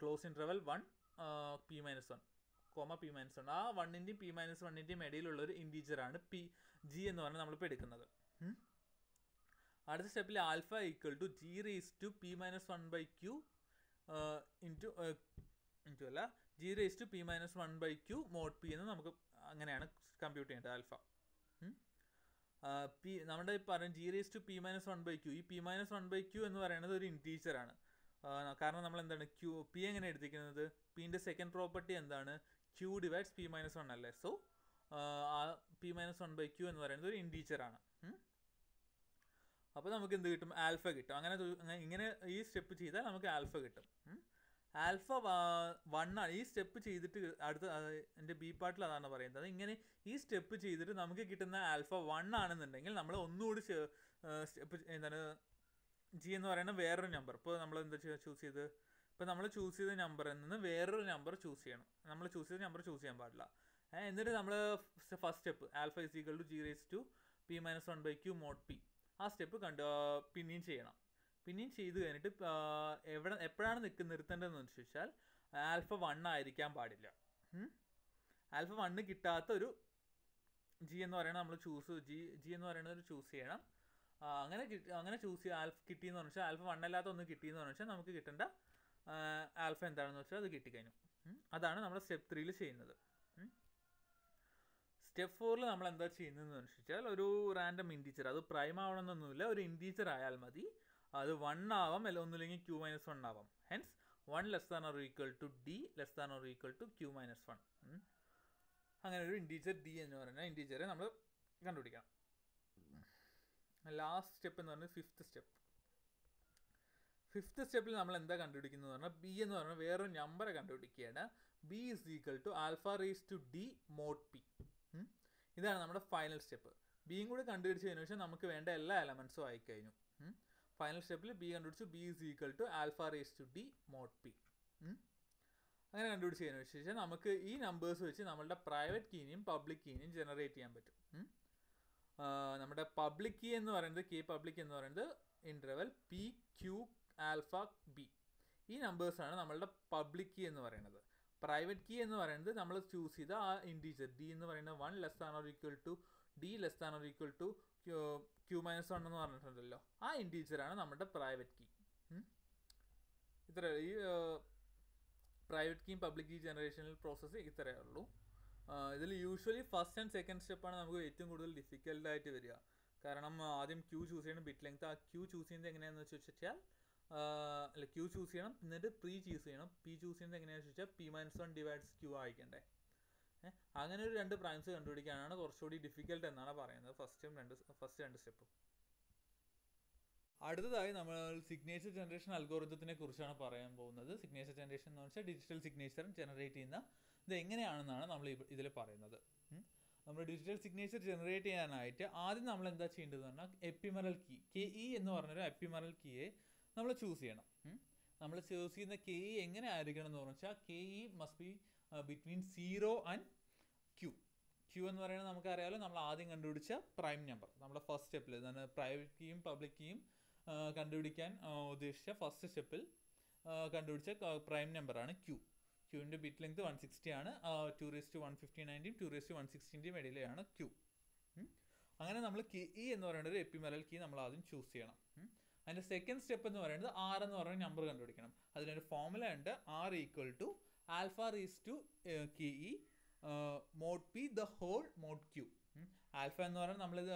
close interval one P minus one comma P minus one, ആ വണ്ണിൻ്റെയും പി മൈനസ് വണ്ണിൻ്റെയും ഇടയിലുള്ളൊരു ഇൻറ്റീജറാണ് പി ജി എന്ന് പറഞ്ഞാൽ നമ്മളിപ്പോൾ എടുക്കുന്നത്. അടുത്ത സ്റ്റെപ്പിൽ alpha equal to G raise to P minus one by Q into into അല്ല G raise to P minus one by Q mod P എന്ന് നമുക്ക് അങ്ങനെയാണ് കമ്പ്യൂട്ട് ചെയ്യേണ്ടത് ആൽഫ. പി നമ്മുടെ പറയുന്നത് G raise to P minus one by Q, ഈ P minus one by Q എന്ന് പറയുന്നത് ഒരു ഇൻറ്റീജറാണ്. കാരണം നമ്മൾ എന്താണ് ക്യൂ പി എങ്ങനെ എടുത്തിരിക്കുന്നത്, പിൻ്റെ സെക്കൻഡ് പ്രോപ്പർട്ടി എന്താണ്, Q divides P minus one അല്ലേ. So P minus one by Q എന്ന് പറയുന്നത് ഒരു ഇൻറ്റീജറാണ്. അപ്പോൾ നമുക്ക് എന്ത് കിട്ടും, ആൽഫ കിട്ടും. അങ്ങനെ ഇങ്ങനെ ഈ സ്റ്റെപ്പ് ചെയ്താൽ നമുക്ക് ആൽഫ കിട്ടും. ആൽഫ വണ്ണാണ് ഈ സ്റ്റെപ്പ് ചെയ്തിട്ട് അടുത്ത എൻ്റെ ബി പാർട്ടിൽ അതാണ് പറയുന്നത്. ഇങ്ങനെ ഈ സ്റ്റെപ്പ് ചെയ്തിട്ട് നമുക്ക് കിട്ടുന്ന ആൽഫ വൺ ആണെന്നുണ്ടെങ്കിൽ നമ്മൾ ഒന്നുകൂടി സ്റ്റെപ്പ് എന്താണ് ജി എന്ന് പറയുന്ന വേറൊരു നമ്പർ, ഇപ്പോൾ നമ്മൾ എന്താ ചൂസ് ചെയ്ത് ഇപ്പോൾ നമ്മൾ ചൂസ് ചെയ്ത നമ്പറിൽ നിന്ന് വേറൊരു നമ്പർ ചൂസ് ചെയ്യണം. നമ്മൾ ചൂസ് ചെയ്ത നമ്പർ ചൂസ് ചെയ്യാൻ പാടില്ല. എന്നിട്ട് നമ്മൾ first step alpha is equal to G raise to P minus one by Q mod P ആ സ്റ്റെപ്പ് കണ്ട് പിന്നെയും ചെയ്യണം. പിന്നെയും ചെയ്ത് കഴിഞ്ഞിട്ട് എവിടെ എപ്പോഴാണ് നിൽക്കുന്ന നിർത്തേണ്ടതെന്ന് ചോദിച്ചാൽ ആൽഫ വൺ ആയിരിക്കാൻ പാടില്ല. ആൽഫ വണ്ണ് കിട്ടാത്ത ഒരു g എന്ന് പറയണത് നമ്മൾ ചൂസ് g g എന്ന് പറയണത് ചൂസ് ചെയ്യണം. അങ്ങനെ അങ്ങനെ ചൂസ് ചെയ്യുക ആൽഫ കിട്ടിയെന്ന് പറഞ്ഞാൽ ആൽഫ വൺ അല്ലാത്ത ഒന്ന് കിട്ടിയെന്ന് പറഞ്ഞാൽ നമുക്ക് കിട്ടേണ്ട ആൽഫ എന്താണെന്ന് വെച്ചാൽ അത് കിട്ടിക്കഴിഞ്ഞു. അതാണ് നമ്മൾ സ്റ്റെപ്പ് ത്രീയിൽ ചെയ്യുന്നത്. സ്റ്റെപ്പ് ഫോറിൽ നമ്മൾ എന്താ ചെയ്യുന്നതെന്ന് വെച്ചാൽ ഒരു റാൻഡം ഇൻറ്റീച്ചർ, അത് പ്രൈം ആവണമെന്നൊന്നുമില്ല, ഒരു ഇൻറ്റീച്ചർ ആയാൽ മതി. അത് വൺ ആവാം, അല്ല ഒന്നുമില്ലെങ്കിൽ ക്യൂ മൈനസ് വൺ ആവാം. Hence one less than or equal to D less than or equal to Q minus one. അങ്ങനെ ഒരു ഇൻറ്റീച്ചർ ഡി എന്ന് പറഞ്ഞാൽ ഇൻറ്റീച്ചറെ നമ്മൾ കണ്ടുപിടിക്കണം. ലാസ്റ്റ് സ്റ്റെപ്പ് എന്ന് പറഞ്ഞാൽ ഫിഫ്ത്ത് സ്റ്റെപ്പ്. ഫിഫ്ത്ത് സ്റ്റെപ്പിൽ നമ്മൾ എന്താ കണ്ടുപിടിക്കുന്നത് പറഞ്ഞാൽ ബി എന്ന് പറഞ്ഞാൽ വേറൊരു നമ്പറെ കണ്ടുപിടിക്കുകയാണ്. B is equal to alpha raise to D mod P. ഇതാണ് നമ്മുടെ ഫൈനൽ സ്റ്റെപ്പ്. ബിയും കൂടി കണ്ടുപിടിച്ചതിന് ശേഷം നമുക്ക് വേണ്ട എല്ലാ എലമെൻസും ആയിക്കഴിഞ്ഞു. ഫൈനൽ സ്റ്റെപ്പിൽ ബി കണ്ടുപിടിച്ചു. B is equal to alpha raise to D mod P. അങ്ങനെ കണ്ടുപിടിച്ചതിന് ശേഷം നമുക്ക് ഈ നമ്പേഴ്സ് വെച്ച് നമ്മളുടെ പ്രൈവറ്റ് കീനെയും പബ്ലിക് കീനെയും ജനറേറ്റ് ചെയ്യാൻ പറ്റും. നമ്മുടെ പബ്ലിക് കീ എന്ന് പറയുന്നത് കെ പബ്ലിക് എന്ന് പറയുന്നത് interval P Q alpha B. ഈ നമ്പേഴ്സാണ് നമ്മളുടെ പബ്ലിക് കീ എന്ന് പറയുന്നത്. പ്രൈവറ്റ് കീ എന്ന് പറയുന്നത് നമ്മൾ ചൂസ് ചെയ്ത ആ ഇൻറ്റീജർ ഡി എന്ന് പറയുന്ന one less than or equal to D less than or equal to Q minus one എന്ന് പറഞ്ഞിട്ടുണ്ടല്ലോ, ആ ഇൻറ്റീജറാണ് നമ്മുടെ പ്രൈവറ്റ് കീ. ഇത്ര ഈ പ്രൈവറ്റ് കീ പബ്ലിക് കീ ജനറേഷനിൽ പ്രോസസ്സ് ഇത്രയേ ഉള്ളൂ. ഇതിൽ യൂഷ്വലി ഫസ്റ്റ് ആൻഡ് സെക്കൻഡ് സ്റ്റെപ്പാണ് നമുക്ക് ഏറ്റവും കൂടുതൽ ഡിഫിക്കൽട്ടായിട്ട് വരിക. കാരണം ആദ്യം ക്യൂ ചൂസ് ചെയ്യണം, ബിറ്റ് ലെങ്ത്. ആ ക്യൂ ചൂസ് ചെയ്യുന്നത് എങ്ങനെയാണെന്ന് വെച്ച് വെച്ചാൽ അല്ല ക്യൂ ചൂസ് ചെയ്യണം, എന്നിട്ട് പ്രീ ചൂസ് ചെയ്യണം. പി ചൂസ് ചെയ്യുന്നത് എങ്ങനെയാണെന്ന് വെച്ചാൽ P minus one divides Q ആയിക്കണ്ടേ. അങ്ങനെ ഒരു രണ്ട് പ്രൈംസ് കണ്ടുപിടിക്കാനാണ് കുറച്ചുകൂടി ഡിഫിക്കൽട്ട് എന്നാണ് പറയുന്നത് ഫസ്റ്റും രണ്ട് ഫസ്റ്റ് രണ്ട് സ്റ്റെപ്പും. അടുത്തതായി നമ്മൾ സിഗ്നേച്ചർ ജനറേഷൻ അൽഗോറിതത്തിനെ കുറിച്ചാണ് പറയാൻ പോകുന്നത്. സിഗ്നേച്ചർ ജനറേഷൻ എന്ന് വെച്ചാൽ ഡിജിറ്റൽ സിഗ്നേച്ചർ ജനറേറ്റ് ചെയ്യുന്ന ഇത് എങ്ങനെയാണെന്നാണ് നമ്മൾ ഇതിൽ പറയുന്നത്. നമ്മൾ ഡിജിറ്റൽ സിഗ്നേച്ചർ ജനറേറ്റ് ചെയ്യാനായിട്ട് ആദ്യം നമ്മൾ എന്താ ചെയ്യേണ്ടതെന്ന് പറഞ്ഞാൽ എപ്പിമറൽ കീ കെ ഇ എന്ന് പറഞ്ഞൊരു എപ്പിമറൽ കീയെ നമ്മൾ ചൂസ് ചെയ്യണം. നമ്മൾ ചൂസ് ചെയ്യുന്ന കെ ഇ എങ്ങനെ ആയിരിക്കണം എന്ന് പറഞ്ഞാൽ K E must be between zero and Q. Q എന്ന് പറയുന്നത് നമുക്കറിയാമല്ലോ നമ്മൾ ആദ്യം കണ്ടുപിടിച്ച പ്രൈം നമ്പർ. നമ്മുടെ ഫസ്റ്റ് സ്റ്റെപ്പിൽ തന്നെ പ്രൈവറ്റ് കീയും പബ്ലിക് കീയും കണ്ടുപിടിക്കാൻ ഉദ്ദേശിച്ച ഫസ്റ്റ് സ്റ്റെപ്പിൽ കണ്ടുപിടിച്ച പ്രൈം നമ്പറാണ് ക്യൂ. ക്യൂവിൻ്റെ ബിറ്റ് ലെങ്ത് വൺ സിക്സ്റ്റി ആണ്. Two raise to one fifty നയൻ്റെയും ടു റേസ് ടു വൺ സിക്സ്റ്റീൻ്റെയും ഇടയിലാണ് ക്യൂ. അങ്ങനെ നമ്മൾ കെ ഇ എന്ന് പറയുന്ന ഒരു എപ്പിമറൽ കീ നമ്മൾ ആദ്യം ചൂസ് ചെയ്യണം. അതിൻ്റെ സെക്കൻഡ് സ്റ്റെപ്പ് എന്ന് പറയുന്നത് ആർ എന്ന് പറയുന്ന നമ്പർ കണ്ടുപിടിക്കണം. അതിനൊരു ഫോമുല ഉണ്ട്, R equal to alpha raise to K E mod P the whole mod Q. Alpha എന്ന് പറഞ്ഞാൽ നമ്മളിത്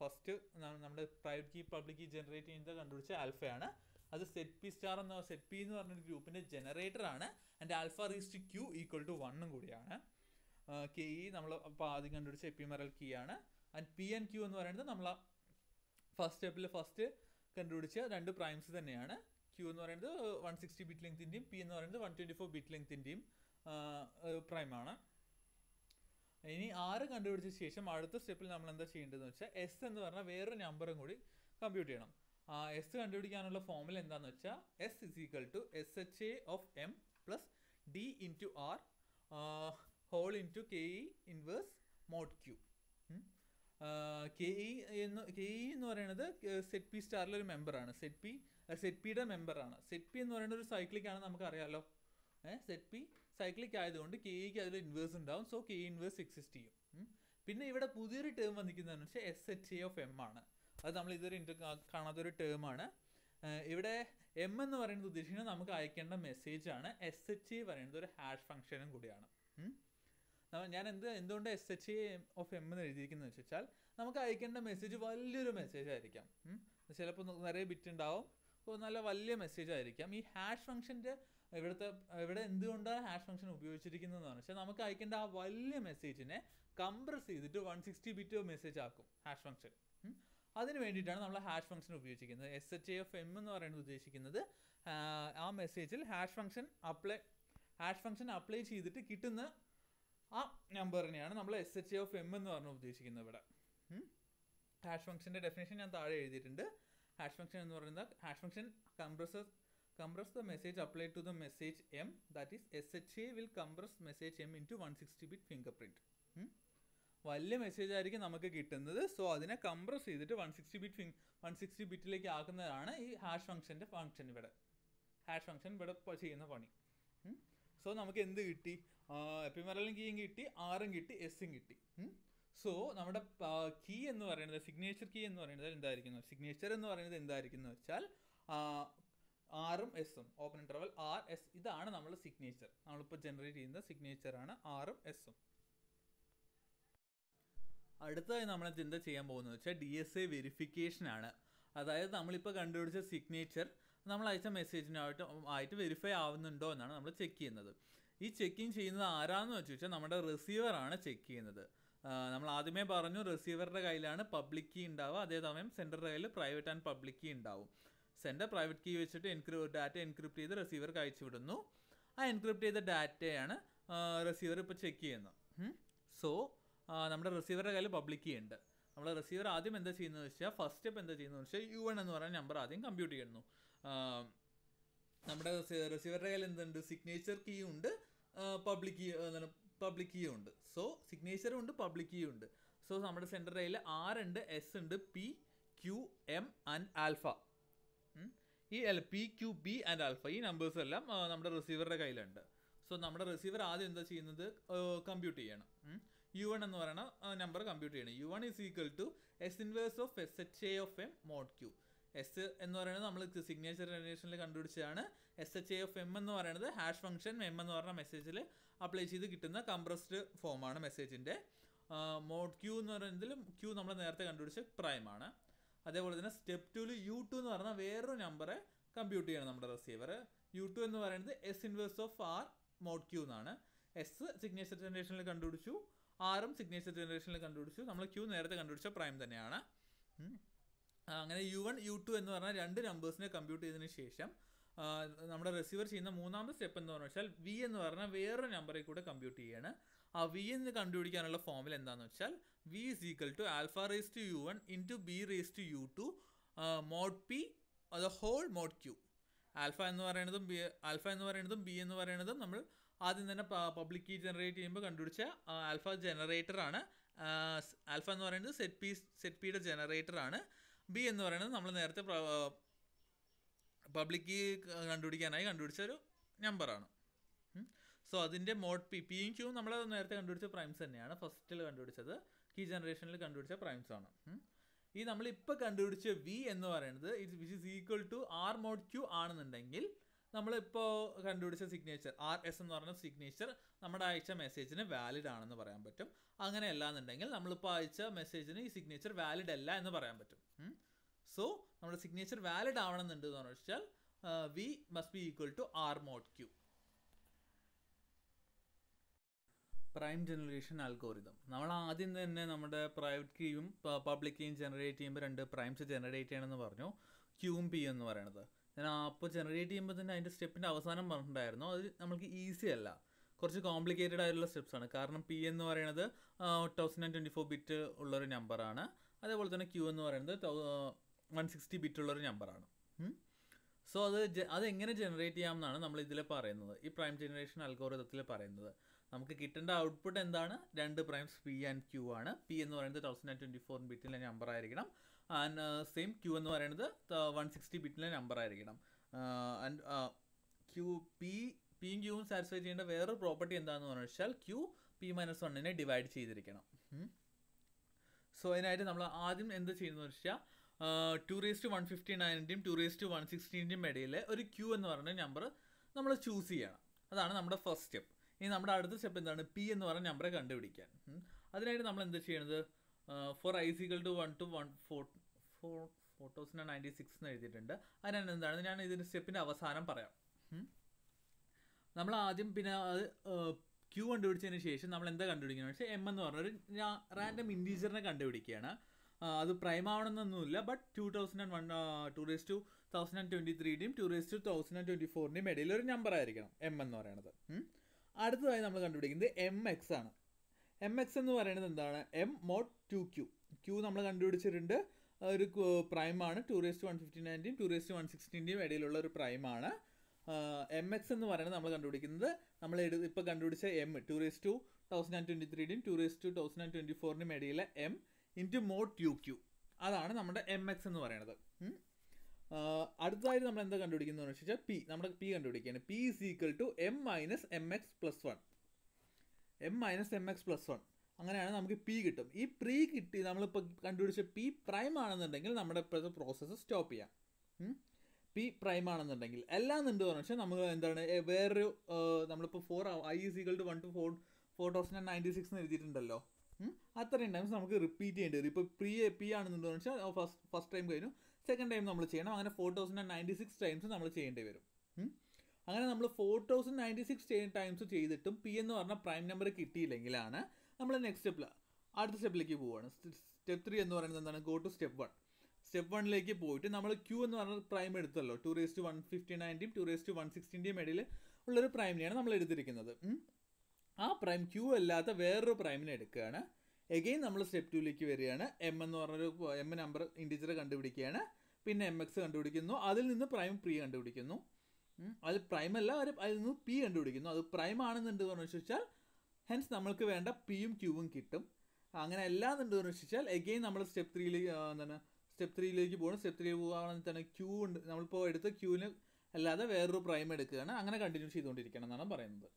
ഫസ്റ്റ് നമ്മുടെ private key public key generate ചെയ്യുന്നത് കണ്ടുപിടിച്ച ആൽഫയാണ്. അത് സെറ്റ് പി സ്റ്റാർ എന്ന സെറ്റ് പി എന്ന് പറഞ്ഞൊരു ഗ്രൂപ്പിൻ്റെ ജനറേറ്ററാണ്. And alpha raise to Q equal to വണ്ണും കൂടിയാണ്. കെ ഇ നമ്മൾ അപ്പോൾ ആദ്യം കണ്ടുപിടിച്ച എപ്പിമറൽ കീ ആണ്. ആൻഡ് പി ആൻഡ് ക്യൂ എന്ന് പറയുന്നത് നമ്മൾ ഫസ്റ്റ് സ്റ്റെപ്പിൽ ഫസ്റ്റ് കണ്ടുപിടിച്ച രണ്ട് പ്രൈംസ് തന്നെയാണ്. ക്യൂ എന്ന് പറയുന്നത് വൺ സിക്സ്റ്റി ബിറ്റ് ലെങ്ത്തിൻ്റെയും പി എന്ന് പറയുന്നത് വൺ ട്വൻറ്റി ഫോർ ബിറ്റ് ലെങ്ത്തിൻ്റെയും പ്രൈമാണ്. ഇനി ആറ് കണ്ടുപിടിച്ച ശേഷം അടുത്ത സ്റ്റെപ്പിൽ നമ്മൾ എന്താ ചെയ്യേണ്ടതെന്ന് വെച്ചാൽ എസ് എന്ന് പറഞ്ഞാൽ വേറൊരു നമ്പറും കൂടി കമ്പ്യൂട്ട് ചെയ്യണം. എസ് കണ്ടുപിടിക്കാനുള്ള ഫോമുല എന്താണെന്ന് വെച്ചാൽ S is equal to S H A of M plus D into R whole into K E inverse mod Q. K E എന്ന് കെ ഇ എന്ന് പറയുന്നത് സെറ്റ് പി സ്റ്റാറിലൊരു മെമ്പറാണ്. സെറ്റ് പി സെറ്റ് പിയുടെ മെമ്പറാണ്. സെറ്റ് പി എന്ന് പറയുന്ന ഒരു സൈക്ലിക്കാണ് നമുക്കറിയാമല്ലോ. സെറ്റ് പി സൈക്ലിക് ആയതുകൊണ്ട് കെ ഇക്ക് അതിൽ ഇൻവേഴ്സ് ഉണ്ടാവും. So K E inverse exist ചെയ്യും. പിന്നെ ഇവിടെ പുതിയൊരു ടേം വന്നിരിക്കുന്നതെന്ന് വെച്ചാൽ S H A of M ആണ്. അത് നമ്മൾ ഇതൊരു ഇൻ്റർ കാണാത്തൊരു ടേമാണ്. ഇവിടെ എം എന്ന് പറയുന്നത് ഉദ്ദേശിക്കുന്നത് നമുക്ക് അയക്കേണ്ട മെസ്സേജാണ്. എസ് എച്ച് എ പറയുന്നത് ഒരു ഹാഷ് ഫംഗ്ഷനും കൂടിയാണ്. ഞാൻ എന്ത് എന്തുകൊണ്ട് S H A of M എന്ന് എഴുതിയിരിക്കുന്നതെന്ന് വെച്ചാൽ നമുക്ക് അയക്കേണ്ട മെസ്സേജ് വലിയൊരു മെസ്സേജ് ആയിരിക്കാം. ചിലപ്പോൾ നിറയെ ബിറ്റ് ഉണ്ടാവും. അപ്പോൾ നല്ല വലിയ മെസ്സേജ് ആയിരിക്കാം. ഈ ഹാഷ് ഫംഗ്ഷൻ്റെ ഇവിടുത്തെ ഇവിടെ എന്തുകൊണ്ടാണ് ഹാഷ് ഫംഗ്ഷൻ ഉപയോഗിച്ചിരിക്കുന്നതെന്ന് വെച്ചാൽ നമുക്ക് അയക്കേണ്ട ആ വലിയ മെസ്സേജിനെ കംപ്രസ് ചെയ്തിട്ട് വൺ സിക്സ്റ്റി ബിറ്റ് മെസ്സേജ് ആക്കും ഹാഷ് ഫംഗ്ഷൻ. അതിന് വേണ്ടിയിട്ടാണ് നമ്മൾ ഹാഷ് ഫംഗ്ഷൻ ഉപയോഗിച്ചിരിക്കുന്നത്. S H A F M എന്ന് പറയുന്നത് ഉദ്ദേശിക്കുന്നത് ആ മെസ്സേജിൽ hash function apply hash function apply ചെയ്തിട്ട് കിട്ടുന്ന ആ നമ്പറിനെയാണ് നമ്മൾ S H A F M എന്ന് പറഞ്ഞ് ഉദ്ദേശിക്കുന്നത്. ഇവിടെ ഹാഷ് ഫംഗ്ഷൻ്റെ ഡെഫിനേഷൻ ഞാൻ താഴെ എഴുതിയിട്ടുണ്ട്. ഹാഷ് ഫംഗ്ഷൻ എന്ന് പറയുന്നത് hash function compresses compress the message applied to the message m, that is S H A will compress message m into one sixty bit fingerprint. വലിയ മെസ്സേജ് ആയിരിക്കും നമുക്ക് കിട്ടുന്നത്. സോ അതിനെ കംപ്രസ് ചെയ്തിട്ട് വൺ സിക്സ്റ്റി ബിറ്റ് ഫിംഗ് വൺ സിക്സ്റ്റി ബിറ്റിലേക്ക് ആക്കുന്നതാണ് ഈ ഹാഷ് ഫംഗ്ഷൻ്റെ ഫംഗ്ഷൻ ഇവിടെ ഹാഷ് ഫംഗ്ഷൻ ഇവിടെ ചെയ്യുന്ന പണി. സോ നമുക്ക് എന്ത് കിട്ടി? എപ്പിമറലും കീയും കിട്ടി, ആറും കിട്ടി, എസ്സും കിട്ടി. സോ നമ്മുടെ കീ എന്ന് പറയുന്നത് സിഗ്നേച്ചർ കീ എന്ന് പറയുന്നത് എന്തായിരിക്കുന്നു, സിഗ്നേച്ചർ എന്ന് പറയുന്നത് എന്തായിരിക്കുന്നു വെച്ചാൽ ആറും എസും, ഓപ്പൺ ഇൻ്റർവൽ ആർ എസ്, ഇതാണ് നമ്മൾ സിഗ്നേച്ചർ, നമ്മളിപ്പോൾ ജനറേറ്റ് ചെയ്യുന്ന സിഗ്നേച്ചറാണ് ആറും എസും. അടുത്തതായി നമ്മൾ എന്താ ചെയ്യാൻ പോകുന്നത് വെച്ചാൽ ഡി എസ് എ വെരിഫിക്കേഷനാണ്. അതായത് നമ്മളിപ്പോൾ കണ്ടുപിടിച്ച സിഗ്നേച്ചർ നമ്മൾ അയച്ച മെസ്സേജിനായിട്ട് ആയിട്ട് വെരിഫൈ ആവുന്നുണ്ടോ എന്നാണ് നമ്മൾ ചെക്ക് ചെയ്യുന്നത്. ഈ ചെക്കിങ് ചെയ്യുന്നത് ആരാണെന്ന് വെച്ച് വെച്ചാൽ നമ്മുടെ റിസീവറാണ് ചെക്ക് ചെയ്യുന്നത്. നമ്മൾ ആദ്യമേ പറഞ്ഞു റിസീവറുടെ കയ്യിലാണ് പബ്ലിക് കീ ഉണ്ടാവുക, അതേസമയം സെൻഡറുടെ കയ്യിൽ പ്രൈവറ്റ് ആൻഡ് പബ്ലിക് കീ ഉണ്ടാവും. സെൻഡർ പ്രൈവറ്റ് കീ വെച്ചിട്ട് എൻക്രി ഡാറ്റ എൻക്രിപ്റ്റ് ചെയ്ത് റിസീവർക്ക് അയച്ചു വിടുന്നു. ആ എൻക്രിപ്റ്റ് ചെയ്ത ഡാറ്റയാണ് റിസീവർ ഇപ്പോൾ ചെക്ക് ചെയ്യുന്നത്. സോ നമ്മുടെ റിസീവറുടെ കയ്യിൽ പബ്ലിക് കീ ഉണ്ട്. നമ്മൾ റിസീവർ ആദ്യം എന്താ ചെയ്യുന്നത് വെച്ചാൽ ഫസ്റ്റ് സ്റ്റെപ്പ് എന്താ ചെയ്യുന്നതെന്ന് വെച്ചാൽ യു വൺ എന്ന് പറയുന്ന നമ്പർ ആദ്യം കമ്പ്യൂട്ട് ചെയ്യുന്നു. നമ്മുടെ റിസീവറുടെ കയ്യിൽ എന്തുണ്ട്, സിഗ്നേച്ചർ കീ ഉണ്ട്, പബ്ലിക് കീ എന്താണ് പബ്ലിക് കീ ഉണ്ട്. സോ സിഗ്നേച്ചറും ഉണ്ട് പബ്ലിക് കീ ഉണ്ട്. സോ നമ്മുടെ സെൻറ്റർ കയ്യിൽ ആർ ഉണ്ട്, എസ് ഉണ്ട്, P Q M and alpha, ഈ അല്ല P Q B and alpha, ഈ നമ്പേഴ്സ് എല്ലാം നമ്മുടെ റിസീവറുടെ കയ്യിലുണ്ട്. സോ നമ്മുടെ റിസീവർ ആദ്യം എന്താ ചെയ്യുന്നത്, കമ്പ്യൂട്ട് ചെയ്യണം. യു വൺ എന്ന് പറയുന്ന നമ്പർ കമ്പ്യൂട്ട് ചെയ്യണം. U one is equal to S inverse of S H A of M mod Q. S എന്ന് പറയുന്നത് നമ്മൾ സിഗ്നേച്ചർ ജനറേഷനിൽ കണ്ടുപിടിച്ചതാണ്. S H A of M എന്ന് പറയുന്നത് ഹാഷ് ഫംഗ്ഷൻ എം എന്ന് പറഞ്ഞ മെസ്സേജിൽ അപ്ലൈ ചെയ്ത് കിട്ടുന്ന കംപ്രസ്ഡ് ഫോമാണ് മെസ്സേജിൻ്റെ. മോഡ് ക്യൂ എന്ന് പറയുന്നതിൽ ക്യൂ നമ്മൾ നേരത്തെ കണ്ടുപിടിച്ച പ്രൈമാണ്. അതേപോലെ തന്നെ സ്റ്റെപ്പ് ടൂവിൽ യു ടു എന്ന് പറഞ്ഞാൽ വേറൊരു നമ്പറെ കമ്പ്യൂട്ട് ചെയ്യണം നമ്മുടെ റിസീവർ. യു ടു എന്ന് പറയുന്നത് S inverse of R mod Q എന്നാണ്. എസ് സിഗ്നേച്ചർ ജനറേഷനിൽ കണ്ടുപിടിച്ചു, ആറും സിഗ്നേച്ചർ ജനറേഷനിൽ കണ്ടുപിടിച്ചു. നമ്മൾ ക്യൂ നേരത്തെ കണ്ടുപിടിച്ച പ്രൈം തന്നെയാണ്. അങ്ങനെ യു വൺ യു ടു എന്ന് പറഞ്ഞാൽ രണ്ട് നമ്പേഴ്സിനെ കമ്പ്യൂട്ട് ചെയ്തതിന് ശേഷം നമ്മുടെ റിസീവർ ചെയ്യുന്ന മൂന്നാമത്തെ സ്റ്റെപ്പ് എന്ന് പറഞ്ഞു വെച്ചാൽ വി എന്ന് പറഞ്ഞാൽ വേറൊരു നമ്പറിൽ കൂടെ കമ്പ്യൂട്ട് ചെയ്യാണ്. ആ വി എന്ന് കണ്ടുപിടിക്കാനുള്ള ഫോമിൽ എന്താണെന്ന് വെച്ചാൽ V is equal to alpha raise to U one into B raise to U two mod P the whole mod Q. Alpha എന്ന് പറയുന്നതും ബി ആൽഫ എന്ന് പറയുന്നതും ബി എന്ന് പറയുന്നതും നമ്മൾ ആദ്യം തന്നെ പബ്ലിക് കീ ജനറേറ്റ് ചെയ്യുമ്പോൾ കണ്ടുപിടിച്ച ആൽഫ ജനറേറ്ററാണ്. ആൽഫ എന്ന് പറയുന്നത് സെറ്റ് പി സെറ്റ് പിയുടെ ജനറേറ്ററാണ്. ബി എന്ന് പറയുന്നത് നമ്മൾ നേരത്തെ പബ്ലിക് കീ കണ്ടുപിടിക്കാനായി കണ്ടുപിടിച്ച ഒരു നമ്പറാണ്. സോ അതിൻ്റെ മോഡ് പി പിയും ക്യൂ നമ്മൾ നേരത്തെ കണ്ടുപിടിച്ച പ്രൈംസ് തന്നെയാണ്. ഫസ്റ്റിൽ കണ്ടുപിടിച്ചത് കീ ജനറേഷനിൽ കണ്ടുപിടിച്ച പ്രൈംസാണ്. ഈ നമ്മളിപ്പോൾ കണ്ടുപിടിച്ച വി എന്ന് പറയുന്നത് it which is equal to R mod Q ആണെന്നുണ്ടെങ്കിൽ നമ്മളിപ്പോൾ കണ്ടുപിടിച്ച സിഗ്നേച്ചർ ആർ എസ് എന്ന് പറഞ്ഞ സിഗ്നേച്ചർ നമ്മുടെ അയച്ച മെസ്സേജിന് വാലിഡ് ആണെന്ന് പറയാൻ പറ്റും. അങ്ങനെയല്ല എന്നുണ്ടെങ്കിൽ നമ്മളിപ്പോൾ അയച്ച മെസ്സേജിന് ഈ സിഗ്നേച്ചർ വാലിഡ് അല്ല എന്ന് പറയാൻ പറ്റും. സോ നമ്മുടെ സിഗ്നേച്ചർ വാലിഡ് ആവണമെന്നുണ്ട് എന്ന് പറഞ്ഞു വെച്ചാൽ V must be equal to R mod Q. Prime generation algorithm നമ്മൾ ആദ്യം തന്നെ നമ്മുടെ പ്രൈവറ്റ് കീയും പബ്ലിക് കീയും ജനറേറ്റ് ചെയ്യുമ്പോൾ രണ്ട് പ്രൈംസ് ജനറേറ്റ് ചെയ്യണമെന്ന് പറഞ്ഞു, ക്യൂവും പി എന്ന് പറയണത്. ഞാൻ അപ്പോൾ ജനറേറ്റ് ചെയ്യുമ്പോൾ തന്നെ അതിൻ്റെ സ്റ്റെപ്പിൻ്റെ അവസാനം പറഞ്ഞിട്ടുണ്ടായിരുന്നു അത് നമ്മൾക്ക് ഈസി അല്ല, കുറച്ച് കോംപ്ലിക്കേറ്റഡ് ആയിട്ടുള്ള സ്റ്റെപ്സാണ്. കാരണം പി എന്ന് പറയുന്നത് thousand and twenty four bit ഉള്ളൊരു നമ്പറാണ്. അതേപോലെ തന്നെ ക്യൂ എന്ന് പറയുന്നത് വൺ സിക്സ്റ്റി ബിറ്റുള്ളൊരു നമ്പറാണ്. സോ അത് അതെങ്ങനെ ജനറേറ്റ് ചെയ്യാമെന്നാണ് നമ്മൾ ഇതിൽ പറയുന്നത്, ഈ പ്രൈം ജനറേഷൻ അൽഗോരിതത്തിൽ പറയുന്നത്. നമുക്ക് കിട്ടേണ്ട ഔട്ട്പുട്ട് എന്താണ്, രണ്ട് പ്രൈംസ് പി ആൻഡ് ക്യൂ ആണ്. പി എന്ന് പറയുന്നത് തൗസൻഡ് ആൻഡ് ട്വൻറ്റി ഫോർ ബിറ്റിലെ നമ്പർ ആയിരിക്കണം, ആൻഡ് സെയിം ക്യൂ എന്ന് പറയുന്നത് വൺ സിക്സ്റ്റി ബിറ്റിലെ നമ്പർ ആയിരിക്കണം. ആൻഡ് ക്യൂ പി പിയും ക്യൂവും സാറ്റിസ്ഫൈ ചെയ്യേണ്ട വേറൊരു പ്രോപ്പർട്ടി എന്താണെന്ന് പറഞ്ഞു വെച്ചാൽ ക്യൂ പി മൈനസ് വണ്ണിനെ ഡിവൈഡ് ചെയ്തിരിക്കണം. സോ അതിനായിട്ട് നമ്മൾ ആദ്യം എന്ത് ചെയ്യുന്നതെന്ന് വെച്ചാൽ two raise to one fifty നയൻ്റെയും ടു റേസ് ടു വൺ സിക്സ്റ്റീൻ്റെയും ഇടയിൽ ഒരു ക്യൂ എന്ന് പറഞ്ഞ നമ്പർ നമ്മൾ ചൂസ് ചെയ്യണം. അതാണ് നമ്മുടെ ഫസ്റ്റ് സ്റ്റെപ്പ്. ഇനി നമ്മുടെ അടുത്ത സ്റ്റെപ്പ് എന്താണ്, പി എന്ന് പറഞ്ഞ നമ്പറെ കണ്ടുപിടിക്കാൻ. അതിനായിട്ട് നമ്മൾ എന്ത് ചെയ്യണത്, for I equal to one to one four four four thousand ninety six എന്ന് എഴുതിയിട്ടുണ്ട്. അതിനാണ് എന്താണ്, ഞാൻ ഇതിൻ്റെ സ്റ്റെപ്പിൻ്റെ അവസാനം പറയാം. നമ്മൾ ആദ്യം പിന്നെ അത് ക്യൂ കണ്ടുപിടിച്ചതിന് ശേഷം നമ്മൾ എന്താ കണ്ടുപിടിക്കുന്നത് പക്ഷേ എം എന്ന് പറഞ്ഞൊരു റാൻഡം ഇൻറ്റീജറിനെ കണ്ടുപിടിക്കുകയാണ്. അത് പ്രൈം ആവണമെന്നൊന്നുമില്ല, but two thousand and one two raise to thousand and twenty ത്രീയുടെയും two raise to thousand and twenty ഫോറിൻ്റെയും ഇടയിൽ ഒരു നമ്പർ ആയിരിക്കണം എം എന്ന് പറയണത്. അടുത്തതായി നമ്മൾ കണ്ടുപിടിക്കുന്നത് എം എക്സ് ആണ്. എം എക്സ് എന്ന് പറയുന്നത് എന്താണ്, M mod two Q. Q നമ്മൾ കണ്ടുപിടിച്ചിട്ടുണ്ട്, ഒരു പ്രൈമാണ്, two raise to one fifty നയൻ്റെയും ടു റേസ് ടു വൺ സിക്സ്റ്റീൻ്റെയും ഇടയിലുള്ള ഒരു പ്രൈമാണ്. എം എക്സ് എന്ന് പറയുന്നത് നമ്മൾ കണ്ടുപിടിക്കുന്നത് നമ്മൾ ഇപ്പോൾ കണ്ടുപിടിച്ച M two raise to thousand and twenty ത്രീയുടെയും two raise to thousand and twenty ഫോറിൻ്റെയും ഇടയിലെ M into mod two Q. അതാണ് നമ്മുടെ എം എക്സ് എന്ന് പറയുന്നത്. അടുത്തതായിട്ട് നമ്മൾ എന്താ കണ്ടുപിടിക്കുന്നത് എന്ന് വെച്ചാൽ പി. നമ്മുടെ പി കണ്ടുപിടിക്കുകയാണ്. P is equal to M minus M X plus one. M minus M X plus one അങ്ങനെയാണ് നമുക്ക് പി കിട്ടും. ഈ പ്രീ കിട്ടി നമ്മളിപ്പോൾ കണ്ടുപിടിച്ച പി പ്രൈം ആണെന്നുണ്ടെങ്കിൽ നമ്മുടെ ഇപ്പോഴത്തെ പ്രോസസ്സ് സ്റ്റോപ്പ് ചെയ്യാം. പി പ്രൈം ആണെന്നുണ്ടെങ്കിൽ എല്ലാന്നുണ്ട് പറഞ്ഞു വെച്ചാൽ നമ്മൾ എന്താണ് വേറൊരു നമ്മളിപ്പോൾ for I is equal to one to four four thousand ninety six എന്ന് എഴുതിയിട്ടുണ്ടല്ലോ. അത്രയും ടൈംസ് നമുക്ക് റിപ്പീറ്റ് ചെയ്യേണ്ടി വരും. ഇപ്പോൾ പ്രീ പി ആണെന്നുണ്ട് പറഞ്ഞു വെച്ചാൽ ഫസ്റ്റ് ഫസ്റ്റ് ടൈം കഴിഞ്ഞു, സെക്കൻഡ് ടൈം നമ്മൾ ചെയ്യണം. അങ്ങനെ four thousand ninety six times നമ്മൾ ചെയ്യേണ്ടി വരും. അങ്ങനെ നമ്മൾ four thousand ninety six times ചെയ്തിട്ടും പി എന്ന് പറഞ്ഞാൽ പ്രൈം നമ്പർ കിട്ടിയില്ലെങ്കിലാണ് നമ്മൾ നെക്സ്റ്റ് സ്റ്റെപ്പിൽ അടുത്ത സ്റ്റെപ്പിലേക്ക് പോവുകയാണ്. സ്റ്റെപ്പ് ത്രീ എന്ന് പറയുന്നത് എന്താണ്, go to step one. Step വണ്ണിലേക്ക് പോയിട്ട് നമ്മൾ ക്യൂ എന്ന് പറഞ്ഞ പ്രൈം എടുത്തല്ലോ, two raise to one fifty നയൻ്റെയും ടു റേസ് ടു വൺ സിക്സ്റ്റീൻ്റെയും ഇടയിൽ ഉള്ളൊരു പ്രൈമിനെയാണ് നമ്മൾ എടുത്തിരിക്കുന്നത്. ആ പ്രൈം ക്യൂ അല്ലാത്ത വേറൊരു പ്രൈമിനെ എടുക്കുകയാണ്. എഗെയിൻ നമ്മൾ സ്റ്റെപ്പ് ടൂയിലേക്ക് വരികയാണ്. എം എന്ന് പറഞ്ഞൊരു എം നമ്പർ ഇൻഡിജർ കണ്ടുപിടിക്കുകയാണ്, പിന്നെ എം എക്സ് കണ്ടുപിടിക്കുന്നു, അതിൽ നിന്ന് പ്രൈം പ്രീ കണ്ടുപിടിക്കുന്നു, അത് പ്രൈമല്ല ഒരു അതിൽ നിന്ന് പി കണ്ടുപിടിക്കുന്നു. അത് പ്രൈം ആണെന്നുണ്ട് പറഞ്ഞു ചോദിച്ചാൽ ഹെൻസ് നമ്മൾക്ക് വേണ്ട പിയും ക്യൂവും കിട്ടും. അങ്ങനെ എല്ലാം ഉണ്ട് എന്ന് വെച്ചാൽ എഗെയിൻ നമ്മൾ സ്റ്റെപ്പ് ത്രീയിലേക്ക് എന്താണ് സ്റ്റെപ്പ് ത്രീയിലേക്ക് പോകണം. സ്റ്റെപ്പ് ത്രീ പോകുകയാണെങ്കിൽ തന്നെ ക്യൂ ഉണ്ട്, നമ്മളിപ്പോൾ എടുത്ത ക്യൂവിന് അല്ലാതെ വേറൊരു പ്രൈം എടുക്കുകയാണ്. അങ്ങനെ കണ്ടിന്യൂ ചെയ്തുകൊണ്ടിരിക്കണം എന്നാണ് പറയുന്നത്.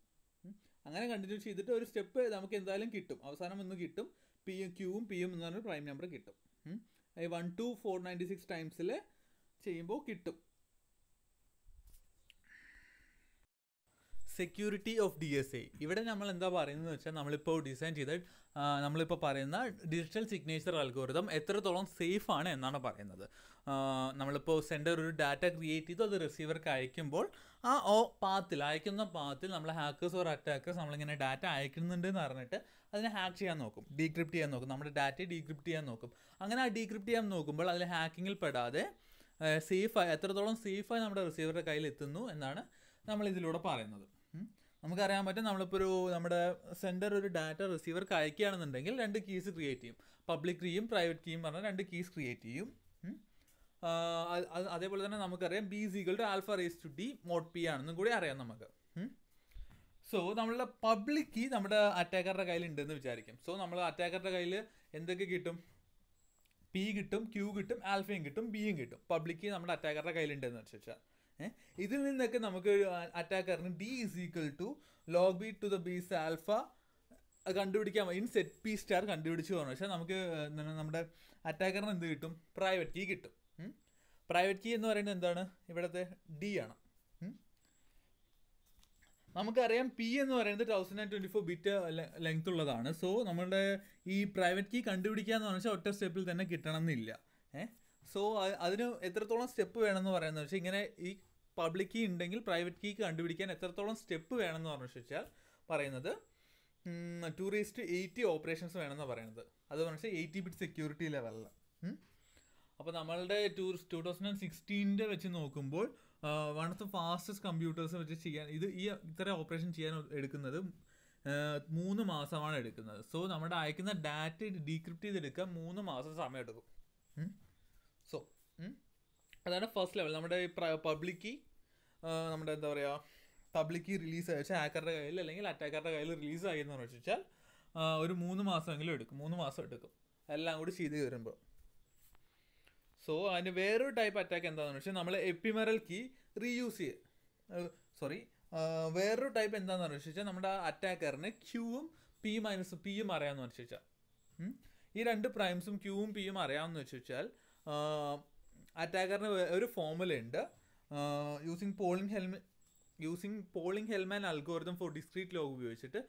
അങ്ങനെ കണ്ടിന്യൂ ചെയ്തിട്ട് ഒരു സ്റ്റെപ്പ് നമുക്ക് എന്തായാലും കിട്ടും, അവസാനം ഒന്ന് കിട്ടും, പിയും ക്യൂവും പിയും എന്ന് പറഞ്ഞൊരു പ്രൈം നമ്പർ കിട്ടും. ഈ one to four ninety six ടൈംസിൽ ചെയ്യുമ്പോൾ കിട്ടും. Security of D S A. ഇവിടെ നമ്മൾ എന്താ പറയുന്നത് വെച്ചാൽ നമ്മളിപ്പോൾ ഡിസൈൻ ചെയ്ത നമ്മളിപ്പോൾ പറയുന്ന ഡിജിറ്റൽ സിഗ്നേച്ചർ അൽഗോരിതം എത്രത്തോളം സേഫ് ആണ് എന്നാണ് പറയുന്നത്. നമ്മളിപ്പോൾ സെൻഡർ ഒരു ഡാറ്റ ക്രിയേറ്റ് ചെയ്ത് അത് റിസീവർക്ക് അയക്കുമ്പോൾ ആ ഓ പാത്തിൽ അയക്കുന്ന പാത്തിൽ നമ്മൾ ഹാക്കേഴ്സ് ഓർ അറ്റാക്കേഴ്സ് നമ്മളിങ്ങനെ ഡാറ്റ അയക്കുന്നുണ്ട് എന്ന് പറഞ്ഞിട്ട് അതിനെ ഹാക്ക് ചെയ്യാൻ നോക്കും, ഡീക്രിപ്റ്റ് ചെയ്യാൻ നോക്കും, നമ്മുടെ ഡാറ്റയെ ഡീക്രിപ്റ്റ് ചെയ്യാൻ നോക്കും. അങ്ങനെ ആ ഡീക്രിപ്റ്റ് ചെയ്യാൻ നോക്കുമ്പോൾ അതിൽ ഹാക്കിങ്ങിൽ പെടാതെ സേഫായി എത്രത്തോളം സേഫായി നമ്മുടെ റിസീവറുടെ കയ്യിൽ എത്തുന്നു എന്നാണ് നമ്മളിതിലൂടെ പറയുന്നത്. നമുക്കറിയാൻ പറ്റും നമ്മളിപ്പോൾ ഒരു നമ്മുടെ സെൻഡർ ഒരു ഡാറ്റ റിസീവർക്ക് അയക്കുകയാണെന്നുണ്ടെങ്കിൽ രണ്ട് കീസ് ക്രിയേറ്റ് ചെയ്യും, പബ്ലിക് കീയും പ്രൈവറ്റ് കീയും പറഞ്ഞാൽ രണ്ട് കീസ് ക്രിയേറ്റ് ചെയ്യും. അതേപോലെ തന്നെ നമുക്കറിയാം ബി സികളുടെ alpha raise to D mod P ആണെന്നും കൂടി അറിയാം നമുക്ക്. സോ നമ്മളുടെ പബ്ലിക് കീ നമ്മുടെ അറ്റാക്കറുടെ കയ്യിൽ ഉണ്ടെന്ന് വിചാരിക്കും. സോ നമ്മൾ അറ്റാക്കറുടെ കയ്യിൽ എന്തൊക്കെ കിട്ടും, പി കിട്ടും, ക്യൂ കിട്ടും, ആൽഫയും കിട്ടും, ബിയും കിട്ടും. പബ്ലിക് കീ നമ്മുടെ അറ്റാക്കറുടെ കയ്യിലുണ്ടെന്ന് വെച്ചാൽ ഇതിൽ നിന്നൊക്കെ നമുക്ക് അറ്റാക്കറിന് D is equal to log B to the base alpha കണ്ടുപിടിക്കാൻ ഇൻ സെറ്റ് പി സ്റ്റാർ കണ്ടുപിടിച്ചു പറഞ്ഞു പക്ഷേ നമുക്ക് നമ്മുടെ അറ്റാക്കറിന് എന്ത് കിട്ടും, പ്രൈവറ്റ് കീ കിട്ടും. പ്രൈവറ്റ് കീ എന്ന് പറയുന്നത് എന്താണ്, ഇവിടുത്തെ ഡി ആണ്. നമുക്കറിയാം പി എന്ന് പറയുന്നത് thousand and twenty four bit length ഉള്ളതാണ്. സോ നമ്മുടെ ഈ പ്രൈവറ്റ് കീ കണ്ടുപിടിക്കുക എന്ന് പറഞ്ഞാൽ ഒറ്റ സ്റ്റെപ്പിൽ തന്നെ കിട്ടണം എന്നില്ല. ഏഹ് സോ അതിന് എത്രത്തോളം സ്റ്റെപ്പ് വേണമെന്ന് പറയുന്നത് വെച്ചാൽ ഇങ്ങനെ ഈ പബ്ലിക് കീ ഉണ്ടെങ്കിൽ പ്രൈവറ്റ് കീക്ക് കണ്ടുപിടിക്കാൻ എത്രത്തോളം സ്റ്റെപ്പ് വേണമെന്ന് പറഞ്ഞു വെച്ചാൽ പറയുന്നത് two raise to eighty operations വേണമെന്ന് പറയുന്നത്. അത് പറഞ്ഞു വെച്ചാൽ എയ്റ്റി ബിറ്റ് സെക്യൂരിറ്റി ലെവലിൽ. അപ്പോൾ നമ്മളുടെ ടു ടു തൗസൻഡ് ആൻഡ് സിക്സ്റ്റീൻ്റെ വെച്ച് നോക്കുമ്പോൾ one of the fastest computers വെച്ച് ചെയ്യാൻ ഇത് ഈ ഇത്ര ഓപ്പറേഷൻ ചെയ്യാൻ എടുക്കുന്നത് മൂന്ന് മാസമാണ് എടുക്കുന്നത്. സോ നമ്മുടെ അയക്കുന്ന ഡാറ്റ ഡീക്രിപ്റ്റ് ചെയ്തെടുക്കാൻ മൂന്ന് മാസം സമയം എടുക്കും. സോ അതാണ് ഫസ്റ്റ് ലെവൽ. നമ്മുടെ പബ്ലിക് കീ നമ്മുടെ എന്താ പറയുക പബ്ലിക് കീ റിലീസ് ആയി വെച്ചാൽ ഹാക്കറുടെ കയ്യിൽ അല്ലെങ്കിൽ അറ്റാക്കറുടെ കയ്യിൽ റിലീസായി എന്ന് പറഞ്ഞു വെച്ചാൽ ഒരു മൂന്ന് മാസമെങ്കിലും എടുക്കും, മൂന്ന് മാസം എടുക്കും എല്ലാം കൂടി ചെയ്ത് വരുമ്പോൾ. സോ അതിൻ്റെ വേറൊരു ടൈപ്പ് അറ്റാക്ക് എന്താണെന്ന് വെച്ചാൽ നമ്മൾ എപ്പിമറൽ കീ റീയൂസ് ചെയ്യുക, സോറി വേറൊരു ടൈപ്പ് എന്താണെന്ന് പറഞ്ഞു വെച്ചാൽ നമ്മുടെ അറ്റാക്കറിന് ക്യൂവും പി മൈനസ് പിയും അറിയാമെന്ന് പറഞ്ഞു വെച്ചാൽ ഈ രണ്ട് പ്രൈംസും ക്യൂവും പിയും അറിയാമെന്ന് വെച്ച് വെച്ചാൽ അറ്റാക്കറിന് ഒരു ഫോമുലയുണ്ട്, using Pohlig Hellman using Pohlig Hellman algorithm for discrete log ഉപയോഗിച്ചിട്ട്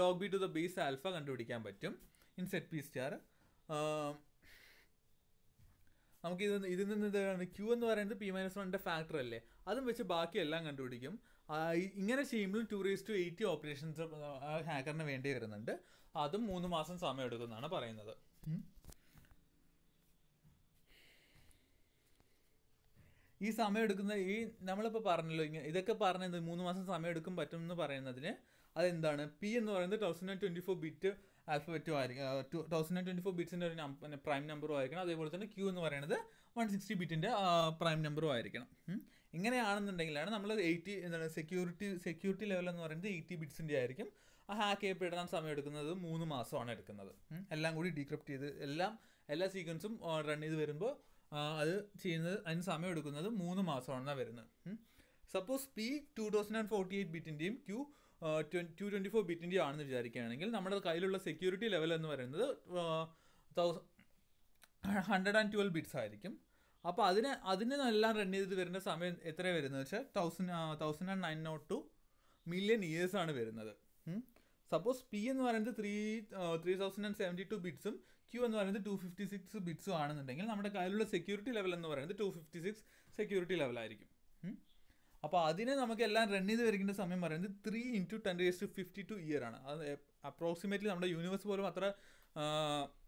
log B to the base alpha കണ്ടുപിടിക്കാൻ പറ്റും ഇൻ സെറ്റ് പി സ്റ്റാർ. നമുക്ക് ഇത് ഇതിൽ നിന്ന് ഇതാണ് ക്യൂ എന്ന് പറയുന്നത് പി മൈനസ് വണ്ണിൻ്റെ ഫാക്ടർ അല്ലേ, അതും വെച്ച് ബാക്കിയെല്ലാം കണ്ടുപിടിക്കും. ഇങ്ങനെ ചെയ്യുമ്പോഴും two raise to eighty operations ഹാക്കറിന് വേണ്ടി വരുന്നുണ്ട്, അതും മൂന്ന് മാസം സമയം എടുക്കുന്നതാണ് പറയുന്നത്. ഈ സമയം എടുക്കുന്ന ഈ നമ്മളിപ്പോൾ പറഞ്ഞല്ലോ ഇങ്ങനെ ഇതൊക്കെ പറഞ്ഞത് മൂന്ന് മാസം സമയം എടുക്കും പറ്റും എന്ന് പറയുന്നതിന് അതെന്താണ്, പി എന്ന് പറയുന്നത് thousand and twenty four bit ആൽഫബറ്റും ആയിരിക്കും, two thousand and twenty four ബിറ്റ്സിൻ്റെ ഒരു പ്രൈം നമ്പറും ആയിരിക്കണം. അതേപോലെ തന്നെ ക്യൂ എന്ന് പറയുന്നത് വൺ സിക്സ്റ്റി ബിറ്റിൻ്റെ പ്രൈം നമ്പറും ആയിരിക്കണം. ഇങ്ങനെയാണെന്നുണ്ടെങ്കിലാണ് നമ്മൾ എയ്റ്റി എന്താണ് സെക്യൂരിറ്റി സെക്യൂരിറ്റി ലെവൽ എന്ന് പറയുന്നത് എയ്റ്റി ബിറ്റ്സിൻ്റെ ആയിരിക്കും. ആ ഹാക്ക് ചെയ്യപ്പെടാൻ സമയം എടുക്കുന്നത് മൂന്ന് മാസമാണ് എടുക്കുന്നത്. എല്ലാം കൂടി ഡീക്രിപ്റ്റ് ചെയ്ത് എല്ലാം എല്ലാ സീക്വൻസും റൺ ചെയ്ത് വരുമ്പോൾ അത് ചെയ്യുന്നത് അതിന് സമയം എടുക്കുന്നത് മൂന്ന് മാസമാണ് വരുന്നത്. Suppose P two thousand and forty eight ബിറ്റിൻ്റെയും ക്യൂ ടു ട്വൻറ്റി ഫോർ ബിറ്റിൻ്റെ ആണെന്ന് വിചാരിക്കുകയാണെങ്കിൽ നമ്മുടെ കയ്യിലുള്ള സെക്യൂരിറ്റി ലെവൽ എന്ന് പറയുന്നത് thousand hundred and twelve bits ആയിരിക്കും. അപ്പോൾ അതിന് അതിന് എല്ലാം റൺ ചെയ്തിട്ട് വരുന്ന സമയം എത്ര വരുന്നത് വെച്ചാൽ thousand thousand and nine not two million ഇയേഴ്സാണ് വരുന്നത്. സപ്പോസ് പി എന്ന് പറയുന്നത് three three thousand and seventy two ബിറ്റ്സും ക്യൂ എന്ന് പറയുന്നത് ടു ഫിഫ്റ്റി സിക്സ് ബിറ്റ്സും ആണെന്നുണ്ടെങ്കിൽ നമ്മുടെ കയ്യിലുള്ള സെക്യൂരിറ്റി ലെവൽ എന്ന് പറയുന്നത് ടു ഫിഫ്റ്റി സിക്സ് സെക്യൂരിറ്റി ലെവലായിരിക്കും. അപ്പോൾ അതിനെ നമുക്കെല്ലാം റൺ ചെയ്ത് വരയ്ക്കേണ്ട സമയം പറയുന്നത് three into ten raise to fifty two year ആണ്. അത് അപ്രോക്സിമേറ്റ്ലി നമ്മുടെ യൂണിവേഴ്സ് പോലും അത്ര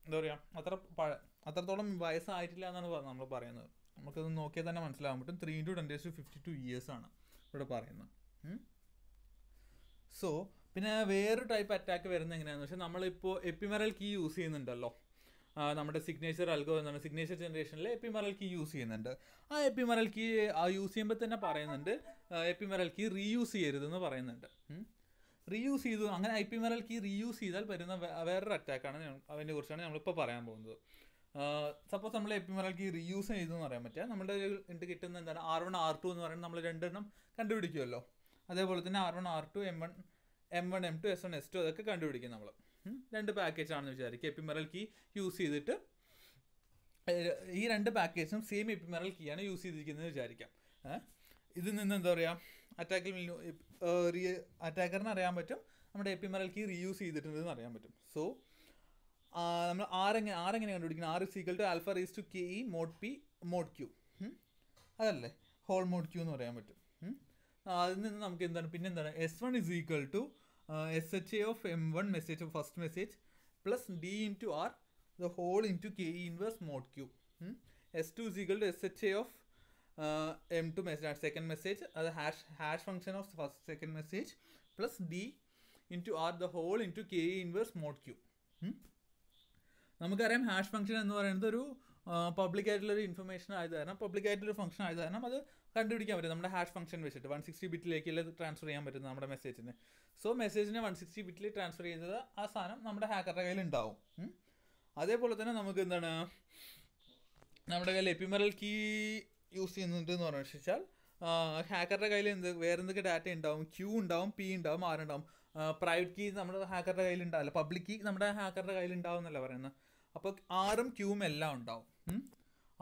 എന്താ പറയുക അത്ര പഴ അത്രത്തോളം വയസ്സായിട്ടില്ല എന്നാണ് നമ്മൾ പറയുന്നത്. നമുക്കത് നോക്കിയാൽ തന്നെ മനസ്സിലാകാൻ പറ്റും. Three into ten raise to fifty two ഇയേഴ്സാണ് ഇവിടെ പറയുന്നത്. സോ പിന്നെ വേറൊരു ടൈപ്പ് അറ്റാക്ക് വരുന്നത് എങ്ങനെയാണെന്ന് വെച്ചാൽ നമ്മളിപ്പോൾ എപ്പിമറൽ കീ യൂസ് ചെയ്യുന്നുണ്ടല്ലോ നമ്മുടെ സിഗ്നേച്ചർ അൽഗോരിതം സിഗ്നേച്ചർ ജനറേഷനിൽ എപ്പിമറൽ കീ യൂസ് ചെയ്യുന്നുണ്ട്. ആ എപ്പിമറൽ കീ ആ യൂസ് ചെയ്യുമ്പോൾ തന്നെ പറയുന്നുണ്ട് എപ്പിമറൽ കീ റീയൂസ് ചെയ്യരുതെന്ന് പറയുന്നുണ്ട്. റീയൂസ് ചെയ്തു അങ്ങനെ എപ്പിമറൽ കീ റീയൂസ് ചെയ്താൽ വരുന്ന വേറൊരു അറ്റാക്കാണ് അതിനെ കുറിച്ചാണ് നമ്മളിപ്പോൾ പറയാൻ പോകുന്നത്. സപ്പോസ് നമ്മൾ എപ്പിമറൽ കീ റീയൂസ് ചെയ്തെന്ന് പറയാൻ പറ്റുക നമ്മുടെ ഉണ്ട് കിട്ടുന്ന എന്താണ് ആർ വൺ ആർ ടു എന്ന് പറയുന്നത് നമ്മൾ രണ്ടെണ്ണം കണ്ടുപിടിക്കുമല്ലോ. അതേപോലെ തന്നെ R one R two M one M one M two S one S two അതൊക്കെ കണ്ടുപിടിക്കും നമ്മൾ. രണ്ട് പാക്കേജ് ആണെന്ന് വിചാരിക്കുക. എപ്പിമറൽ കീ യൂസ് ചെയ്തിട്ട് ഈ രണ്ട് പാക്കേജും സെയിം എപ്പിമറൽ കീ ആണ് യൂസ് ചെയ്തിരിക്കുന്നത് വിചാരിക്കാം. ഇതിൽ നിന്ന് എന്താ പറയുക അറ്റാക്കിൽ അറ്റാക്കറിന് അറിയാൻ പറ്റും നമ്മുടെ എപ്പിമറൽ കീ റീയൂസ് ചെയ്തിട്ടുണ്ടെന്ന് അറിയാൻ പറ്റും. സോ നമ്മൾ ആറെങ്ങനെ ആറെങ്ങനെ കണ്ടുപിടിക്കുന്നത് R is equal to alpha raise to K E mod P mod Q അതല്ലേ ഹോൾ മോഡ് ക്യൂ എന്ന് പറയാൻ പറ്റും. അതിൽ നിന്ന് നമുക്ക് എന്താണ് പിന്നെന്താണ് S one is equal to S H A of M one message first message plus D into R the whole into K E inverse mod Q. S two is equal to S H A of M two message second message അത് hash hash function of first second message plus D into R the whole into K E inverse mod Q. നമുക്കറിയാം ഹാഷ് ഫംഗ്ഷൻ എന്ന് പറയുന്നത് ഒരു പബ്ലിക് ആയിട്ടുള്ളൊരു ഇൻഫർമേഷൻ ആയത് കാരണം പബ്ലിക് ആയിട്ടുള്ളൊരു ഫംഗ്ഷൻ ആയത് കാരണം അത് കണ്ടുപിടിക്കാൻ പറ്റും നമ്മുടെ ഹാഷ് ഫംഗ്ഷൻ വെച്ചിട്ട് വൺ സിക്സ്റ്റി ബിറ്റിലേക്കല്ലേ ട്രാൻസ്ഫർ ചെയ്യാൻ പറ്റുന്നത് നമ്മുടെ മെസ്സേജിന്. സോ മെസ്സേജിനെ വൺ സിക്സ്റ്റി ബിറ്റിൽ ട്രാൻസ്ഫർ ചെയ്തത് ആ സാധനം നമ്മുടെ ഹാക്കറുടെ കയ്യിൽ ഉണ്ടാവും. അതേപോലെ തന്നെ നമുക്ക് എന്താണ് നമ്മുടെ കയ്യിൽ എപ്പിമറൽ കീ യൂസ് ചെയ്യുന്നുണ്ട് എന്ന് പറഞ്ഞാൽ ഹാക്കറുടെ കയ്യിൽ എന്ത് വേറെ എന്തൊക്കെ ഡാറ്റ ഉണ്ടാവും ക്യൂ ഉണ്ടാവും പി ഉണ്ടാവും ആർ ഉണ്ടാവും. പ്രൈവറ്റ് കീ നമ്മുടെ ഹാക്കറുടെ കയ്യിൽ ഉണ്ടാവില്ല. പബ്ലിക് കീ നമ്മുടെ ഹാക്കറുടെ കയ്യിൽ ഉണ്ടാവും എന്നല്ല പറയുന്നത്. അപ്പോൾ ആറും ക്യൂവും എല്ലാം ഉണ്ടാവും.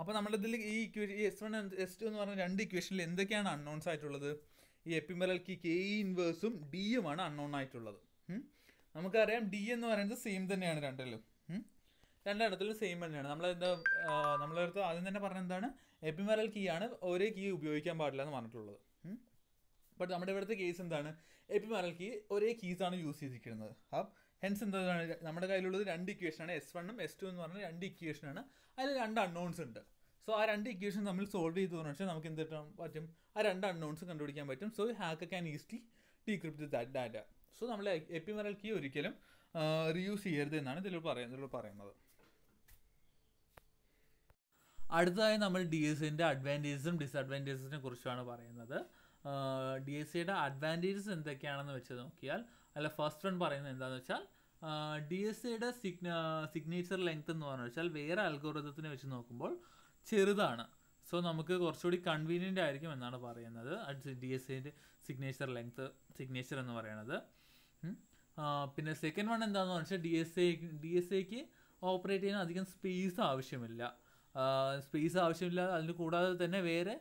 അപ്പോൾ നമ്മുടെ ഇതിൽ ഈ equation S one S two എന്ന് പറഞ്ഞ രണ്ട് ഇക്വേഷനിൽ എന്തൊക്കെയാണ് അൺനോൺസ് ആയിട്ടുള്ളത്? ഈ എപ്പിമറൽ കീ കെ ഇൻവേഴ്സും ഡിയുമാണ് അൺനോൺ ആയിട്ടുള്ളത്. നമുക്കറിയാം ഡി എന്ന് പറയുന്നത് സെയിം തന്നെയാണ് രണ്ടിലും രണ്ടിടത്തിലും സെയിം തന്നെയാണ്. നമ്മളെന്താ നമ്മളെ അടുത്ത് ആദ്യം തന്നെ പറഞ്ഞ എന്താണ് എപ്പിമറൽ കീ ആണ് ഒരേ കീ ഉപയോഗിക്കാൻ പാടില്ല എന്ന് പറഞ്ഞിട്ടുള്ളത്. ബട്ട് നമ്മുടെ ഇവിടുത്തെ കേസ് എന്താണ് എപ്പിമറൽ കീ ഒരേ കീസാണ് യൂസ് ചെയ്തിരിക്കുന്നത്. അപ്പം ഹെൻസ് എന്താണ് നമ്മുടെ കയ്യിലുള്ളത് രണ്ട് ഇക്വേഷനാണ് എസ് വണ്ണും എസ് ടു എന്ന് പറഞ്ഞാൽ രണ്ട് ഇക്വേഷനാണ്. അതിൽ രണ്ട് അൺനോൺസ് ഉണ്ട്. സോ ആ രണ്ട് ഇക്വേഷൻ നമ്മൾ സോൾവ് ചെയ്തതെന്ന് വെച്ചാൽ നമുക്ക് എന്ത് കിട്ടാൻ പറ്റും ആ രണ്ട് അൺനോൺസ് കണ്ടുപിടിക്കാൻ പറ്റും. So hacker can easily decrypt that data. So നമ്മൾ എപ്പിമറൽ കീ ഒരിക്കലും റീയൂസ് ചെയ്യരുത് എന്നാണ് ഇതിൽ പറയുന്നത് പറയുന്നത് അടുത്തതായി നമ്മൾ ഡി എസ് എൻ്റെ അഡ്വാൻറ്റേജസും ഡിസ്അഡ്വാൻറ്റേജസിനെ കുറിച്ചാണ് പറയുന്നത്. ഡി എസ് സിയുടെ അഡ്വാൻറ്റേജസ് എന്തൊക്കെയാണെന്ന് വെച്ച് നോക്കിയാൽ അല്ല ഫസ്റ്റ് വൺ പറയുന്നത് എന്താണെന്ന് വെച്ചാൽ ഡി എസ് സിയുടെ സിഗ്ന സിഗ്നേച്ചർ ലെങ്ത് എന്ന് പറഞ്ഞു വെച്ചാൽ വേറെ അൽഗോരിതത്തിനെ വെച്ച് നോക്കുമ്പോൾ ചെറുതാണ്. സോ നമുക്ക് കുറച്ചുകൂടി കൺവീനിയൻ്റ് ആയിരിക്കും എന്നാണ് പറയുന്നത് ഡി എസ് സിൻ്റെ സിഗ്നേച്ചർ ലെങ്ത് സിഗ്നേച്ചർ എന്ന് പറയുന്നത്. പിന്നെ സെക്കൻഡ് വൺ എന്താണെന്ന് വെച്ചാൽ D S A D S എക്ക് ഓപ്പറേറ്റ് ചെയ്യാൻ അധികം സ്പേസ് ആവശ്യമില്ല. സ്പേസ് ആവശ്യമില്ല. അതിന് കൂടാതെ തന്നെ വേറെ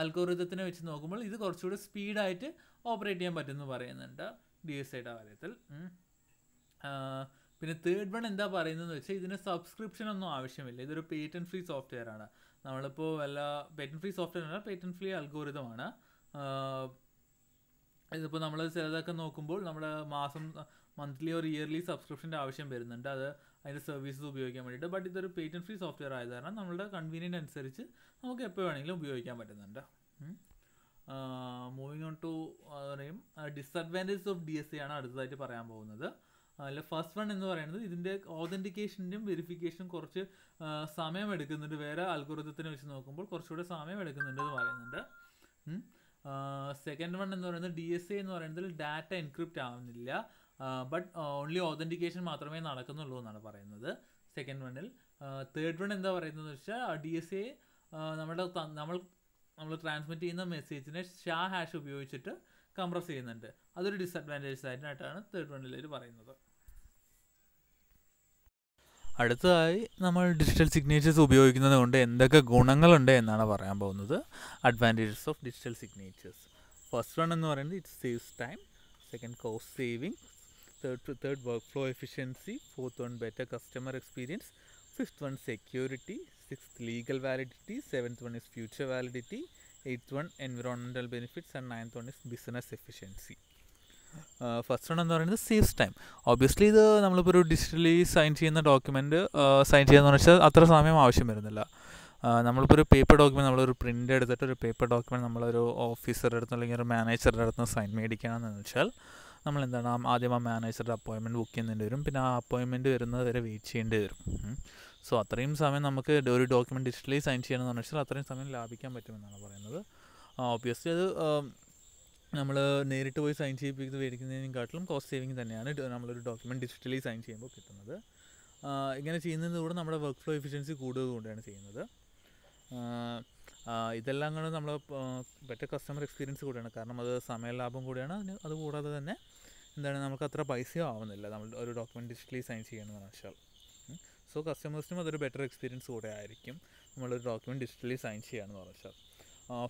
അൽഗോരിതത്തിനെ വെച്ച് നോക്കുമ്പോൾ ഇത് കുറച്ചുകൂടി സ്പീഡായിട്ട് ഓപ്പറേറ്റ് ചെയ്യാൻ പറ്റുമെന്ന് പറയുന്നുണ്ട് ഡി എസ് ഐയുടെ കാര്യത്തിൽ. പിന്നെ തേർഡ് വൺ എന്താ പറയുന്നതെന്ന് വെച്ചാൽ ഇതിന് സബ്സ്ക്രിപ്ഷൻ ഒന്നും ആവശ്യമില്ല. ഇതൊരു പേറ്റൻറ്റ് ഫ്രീ സോഫ്റ്റ്വെയർ ആണ്. നമ്മളിപ്പോൾ വല്ല പേറ്റൻറ്റ് ഫ്രീ സോഫ്റ്റ്വെയർ അല്ല പേറ്റൻറ്റ് ഫ്രീ അൽഗോരിതമാണ്. ഇതിപ്പോൾ നമ്മൾ ചിലതൊക്കെ നോക്കുമ്പോൾ നമ്മൾ മാസം മന്ത്ലി ഒരു ഇയർലി സബ്സ്ക്രിപ്ഷൻ്റെ ആവശ്യം വരുന്നുണ്ട് അത് അതിൻ്റെ സർവീസസ് ഉപയോഗിക്കാൻ വേണ്ടിയിട്ട്. ബട്ട് ഇതൊരു പേറ്റൻറ്റ് ഫ്രീ സോഫ്റ്റ്വെയർ ആയത് കാരണം നമ്മളുടെ കൺവീനിയൻ്റ് അനുസരിച്ച് നമുക്ക് എപ്പോൾ വേണമെങ്കിലും ഉപയോഗിക്കാൻ പറ്റുന്നുണ്ട്. മൂവിങ് ഓൺ ടു പറയും disadvantages of D S A ആണ് അടുത്തതായിട്ട് പറയാൻ പോകുന്നത്. അല്ല ഫസ്റ്റ് വൺ എന്ന് പറയുന്നത് ഇതിൻ്റെ ഓതൻറ്റിക്കേഷൻ്റെയും വെരിഫിക്കേഷനും കുറച്ച് സമയം എടുക്കുന്നുണ്ട്. വേറെ അൽഗോരിതത്തിനെ വെച്ച് നോക്കുമ്പോൾ കുറച്ചുകൂടെ സമയം എടുക്കുന്നുണ്ട് എന്ന് പറയുന്നുണ്ട്. സെക്കൻഡ് വൺ എന്ന് പറയുന്നത് ഡി എസ് എ എന്ന് പറയുന്നതിൽ ഡാറ്റ എൻക്രിപ്റ്റ് ആവുന്നില്ല. ബട്ട് ഓൺലി ഓതൻറ്റിക്കേഷൻ മാത്രമേ നടക്കുന്നുള്ളൂ എന്നാണ് പറയുന്നത് സെക്കൻഡ് വണ്ണിൽ. തേർഡ് വൺ എന്താ പറയുന്നതെന്ന് വെച്ചാൽ ഡി എസ് എ നമ്മുടെ നമ്മൾ നമ്മൾ ട്രാൻസ്മിറ്റ് ചെയ്യുന്ന മെസ്സേജിനെ ഷാ ഹാഷ് ഉപയോഗിച്ചിട്ട് കംപ്രസ് ചെയ്യുന്നുണ്ട്. അതൊരു ഡിസഡ്വാൻറ്റേജ് ആയിട്ടാണ് തേർഡ് വണ്ണിൽ പറയുന്നത്. അടുത്തതായി നമ്മൾ ഡിജിറ്റൽ സിഗ്നേച്ചേഴ്സ് ഉപയോഗിക്കുന്നത് കൊണ്ട് എന്തൊക്കെ ഗുണങ്ങളുണ്ട് എന്നാണ് പറയാൻ പോകുന്നത്. Advantages of digital signatures. First one എന്ന് പറയുന്നത് it saves time, second cost saving, third third work flow efficiency, fourth one better customer experience, fifth one security, sixth legal validity, seventh one is future validity, eighth one environmental benefits and ninth one is business efficiency. First one എന്ന് പറയുന്നത് സേവ്സ് ടൈം. ഒബ്വിയസ്ലി ഇത് നമ്മളിപ്പോൾ ഒരു ഡിജിറ്റലി സൈൻ ചെയ്യുന്ന ഡോക്യുമെൻറ്റ് സൈൻ ചെയ്യാന്ന് വെച്ചാൽ അത്ര സമയം ആവശ്യം വരുന്നില്ല. നമ്മളിപ്പോൾ ഒരു പേപ്പർ ഡോക്യുമെൻറ്റ് നമ്മളൊരു പ്രിൻ്റ് എടുത്തിട്ട് ഒരു പേപ്പർ ഡോക്യുമെൻറ്റ് നമ്മളൊരു ഓഫീസറുടെ അടുത്ത് അല്ലെങ്കിൽ ഒരു മാനേജറുടെ അടുത്ത് സൈൻ മേടിക്കണമെന്ന് വെച്ചാൽ നമ്മളെന്താണ് ആദ്യം ആ മാനേജറുടെ അപ്പോയിൻമെൻറ്റ് ബുക്ക് ചെയ്യേണ്ടി വരും, പിന്നെ ആ അപ്പോയിൻമെൻറ്റ് വരുന്നത് വരെ വെയിറ്റ് ചെയ്യേണ്ടി വരും. സോ അത്രയും സമയം നമുക്ക് ഒരു ഡോക്യുമെൻറ്റ് ഡിജിറ്റലി സൈൻ ചെയ്യണമെന്ന് വെച്ചാൽ അത്രയും സമയം ലാഭിക്കാൻ പറ്റുമെന്നാണ് പറയുന്നത്. ഓബ്വിയസ്ലി അത് നമ്മൾ നേരിട്ട് പോയി സൈൻ ചെയ്യിപ്പിക്കുന്നത് മേടിക്കുന്നതിനെക്കാട്ടിലും കോസ്റ്റ് സേവിങ് തന്നെയാണ് നമ്മളൊരു ഡോക്യുമെൻറ്റ് ഡിജിറ്റലി സൈൻ ചെയ്യുമ്പോൾ കിട്ടുന്നത്. ഇങ്ങനെ ചെയ്യുന്നതിലൂടെ നമ്മുടെ വർക്ക് ഫ്ലോ എഫിഷ്യൻസി കൂടുതൽ കൊണ്ടാണ് ചെയ്യുന്നത്. ഇതെല്ലാം കൂടെ നമ്മൾ ബെറ്റർ കസ്റ്റമർ എക്സ്പീരിയൻസ് കൂടിയാണ്, കാരണം അത് സമയലാഭം കൂടിയാണ്. അതിന് അതുകൂടാതെ തന്നെ എന്താണ് നമുക്ക് അത്ര പൈസയോ ആവുന്നില്ല നമ്മൾ ഒരു ഡോക്യുമെൻറ്റ് ഡിജിറ്റലി സൈൻ ചെയ്യണമെന്ന് വെച്ചാൽ. സോ കസ്റ്റമേഴ്സിനും അതൊരു ബെറ്റർ എക്സ്പീരിയൻസ് കൂടെ ആയിരിക്കും നമ്മളൊരു ഡോക്യുമെൻറ്റ് ഡിജിറ്റലി സൈൻ ചെയ്യാമെന്ന് പറഞ്ഞാൽ.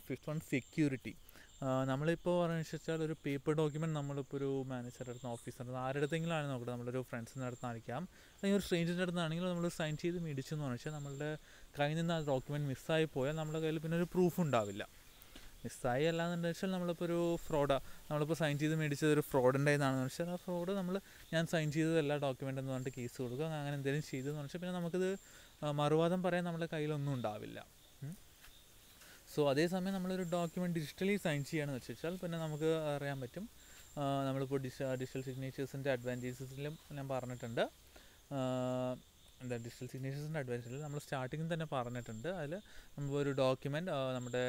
Fifth one security. നമ്മളിപ്പോൾ പറയുന്നത് വെച്ചാൽ ഒരു പേപ്പർ ഡോക്യുമെൻറ്റ് നമ്മളിപ്പോൾ ഒരു മാനേജറുടെ അടുത്ത് ഓഫീസറുടെ അടുത്ത് ആരുടെ അടുത്തെങ്കിലാണ് നോക്കുന്നത്, നമ്മളൊരു ഫ്രണ്ട്സിൻ്റെ അടുത്തായിരിക്കാം അല്ലെങ്കിൽ ഒരു സ്ട്രേഞ്ചറിൻ്റെ അടുത്താണെങ്കിൽ നമ്മൾ സൈൻ ചെയ്ത് മേടിച്ചെന്ന് പറഞ്ഞാൽ നമ്മളുടെ കയ്യിൽ നിന്ന് ആ ഡോക്യുമെൻറ്റ് മിസ്സായി പോയാൽ നമ്മുടെ കയ്യിൽ പിന്നെ ഒരു പ്രൂഫ് ഉണ്ടാവില്ല. മിസ്സായി അല്ലാന്നുണ്ടെന്ന് വെച്ചാൽ നമ്മളിപ്പോൾ ഒരു ഫ്രോഡാണ്, നമ്മളിപ്പോൾ സൈൻ ചെയ്ത് മേടിച്ചത് ഒരു ഫ്രോഡിൻ്റെ ഇതാണെന്ന് വെച്ചാൽ ആ ഫ്രോഡ് നമ്മൾ ഞാൻ സൈൻ ചെയ്തതല്ല ഡോക്യുമെൻ്റ് എന്ന് പറഞ്ഞിട്ട് കേസ് കൊടുക്കുക അങ്ങനെ എന്തെങ്കിലും ചെയ്തതെന്ന് വെച്ചാൽ പിന്നെ നമുക്കത് മറുവാദം പറയാൻ നമ്മുടെ കയ്യിലൊന്നും ഉണ്ടാവില്ല. സോ അതേസമയം നമ്മളൊരു ഡോക്യുമെൻറ്റ് ഡിജിറ്റലി സൈൻ ചെയ്യുകയാണെന്ന് വെച്ച് വെച്ചാൽ പിന്നെ നമുക്ക് അറിയാൻ പറ്റും. നമ്മളിപ്പോൾ ഡിജി ഡിജിറ്റൽ സിഗ്നേച്ചേഴ്സിൻ്റെ അഡ്വാൻറ്റേജസിലും ഞാൻ പറഞ്ഞിട്ടുണ്ട്, എന്താ ഡിജിറ്റൽ സിഗ്നേച്ചേഴ്സിൻ്റെ അഡ്വാൻറ്റേജിൽ നമ്മൾ സ്റ്റാർട്ടിങ്ങിൽ തന്നെ പറഞ്ഞിട്ടുണ്ട്. അതിൽ നമ്മളൊരു ഡോക്യുമെൻറ്റ് നമ്മുടെ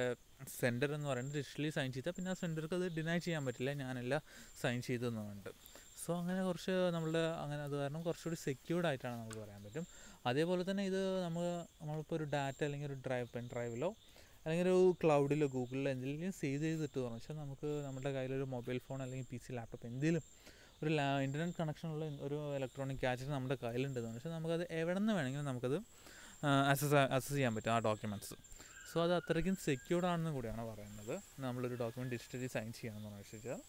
സെൻറ്റർ എന്ന് പറയുന്നത് ഡിജിറ്റലി സൈൻ ചെയ്താൽ പിന്നെ ആ സെൻറ്റർക്ക് അത് ഡിനൈ ചെയ്യാൻ പറ്റില്ല, ഞാനെല്ലാം സൈൻ ചെയ്തെന്നുണ്ട്. സോ അങ്ങനെ കുറച്ച് നമ്മളുടെ അങ്ങനെ അത് കാരണം കുറച്ചുകൂടി സെക്യൂർഡ് ആയിട്ടാണ് നമുക്ക് പറയാൻ പറ്റും. അതേപോലെ തന്നെ ഇത് നമ്മൾ നമ്മളിപ്പോൾ ഒരു ഡാറ്റ അല്ലെങ്കിൽ ഒരു ഡ്രൈവ് പെൻ ഡ്രൈവിലോ അല്ലെങ്കിൽ ഒരു ക്ലൗഡിലോ ഗൂഗിളിലോ എന്തെങ്കിലും സേവ് ചെയ്തിട്ട് പറഞ്ഞാൽ നമുക്ക് നമ്മുടെ കയ്യിലൊരു മൊബൈൽ ഫോൺ അല്ലെങ്കിൽ പി സി ലാപ്ടോപ്പ് എന്തെങ്കിലും ഒരു ലാ ഇൻ്റർനെറ്റ് കണക്ഷനുള്ള ഒരു ഇലക്ട്രോണിക് ഗാഡ്ജറ്റ് നമ്മുടെ കയ്യിലുണ്ടെന്ന് വെച്ചാൽ നമുക്കത് എവിടെ നിന്ന് വേണമെങ്കിലും നമുക്കത് ആക്സസ് ആക്സസ് ചെയ്യാൻ പറ്റും ആ ഡോക്യുമെൻറ്റ്സ്. സോ അത് അത്രയ്ക്കും സെക്യൂർഡ് ആണെന്ന് കൂടിയാണ് പറയുന്നത് നമ്മളൊരു ഡോക്യുമെൻറ്റ് ഡിജിറ്റലി സൈൻ ചെയ്യണമെന്ന് വെച്ചാൽ.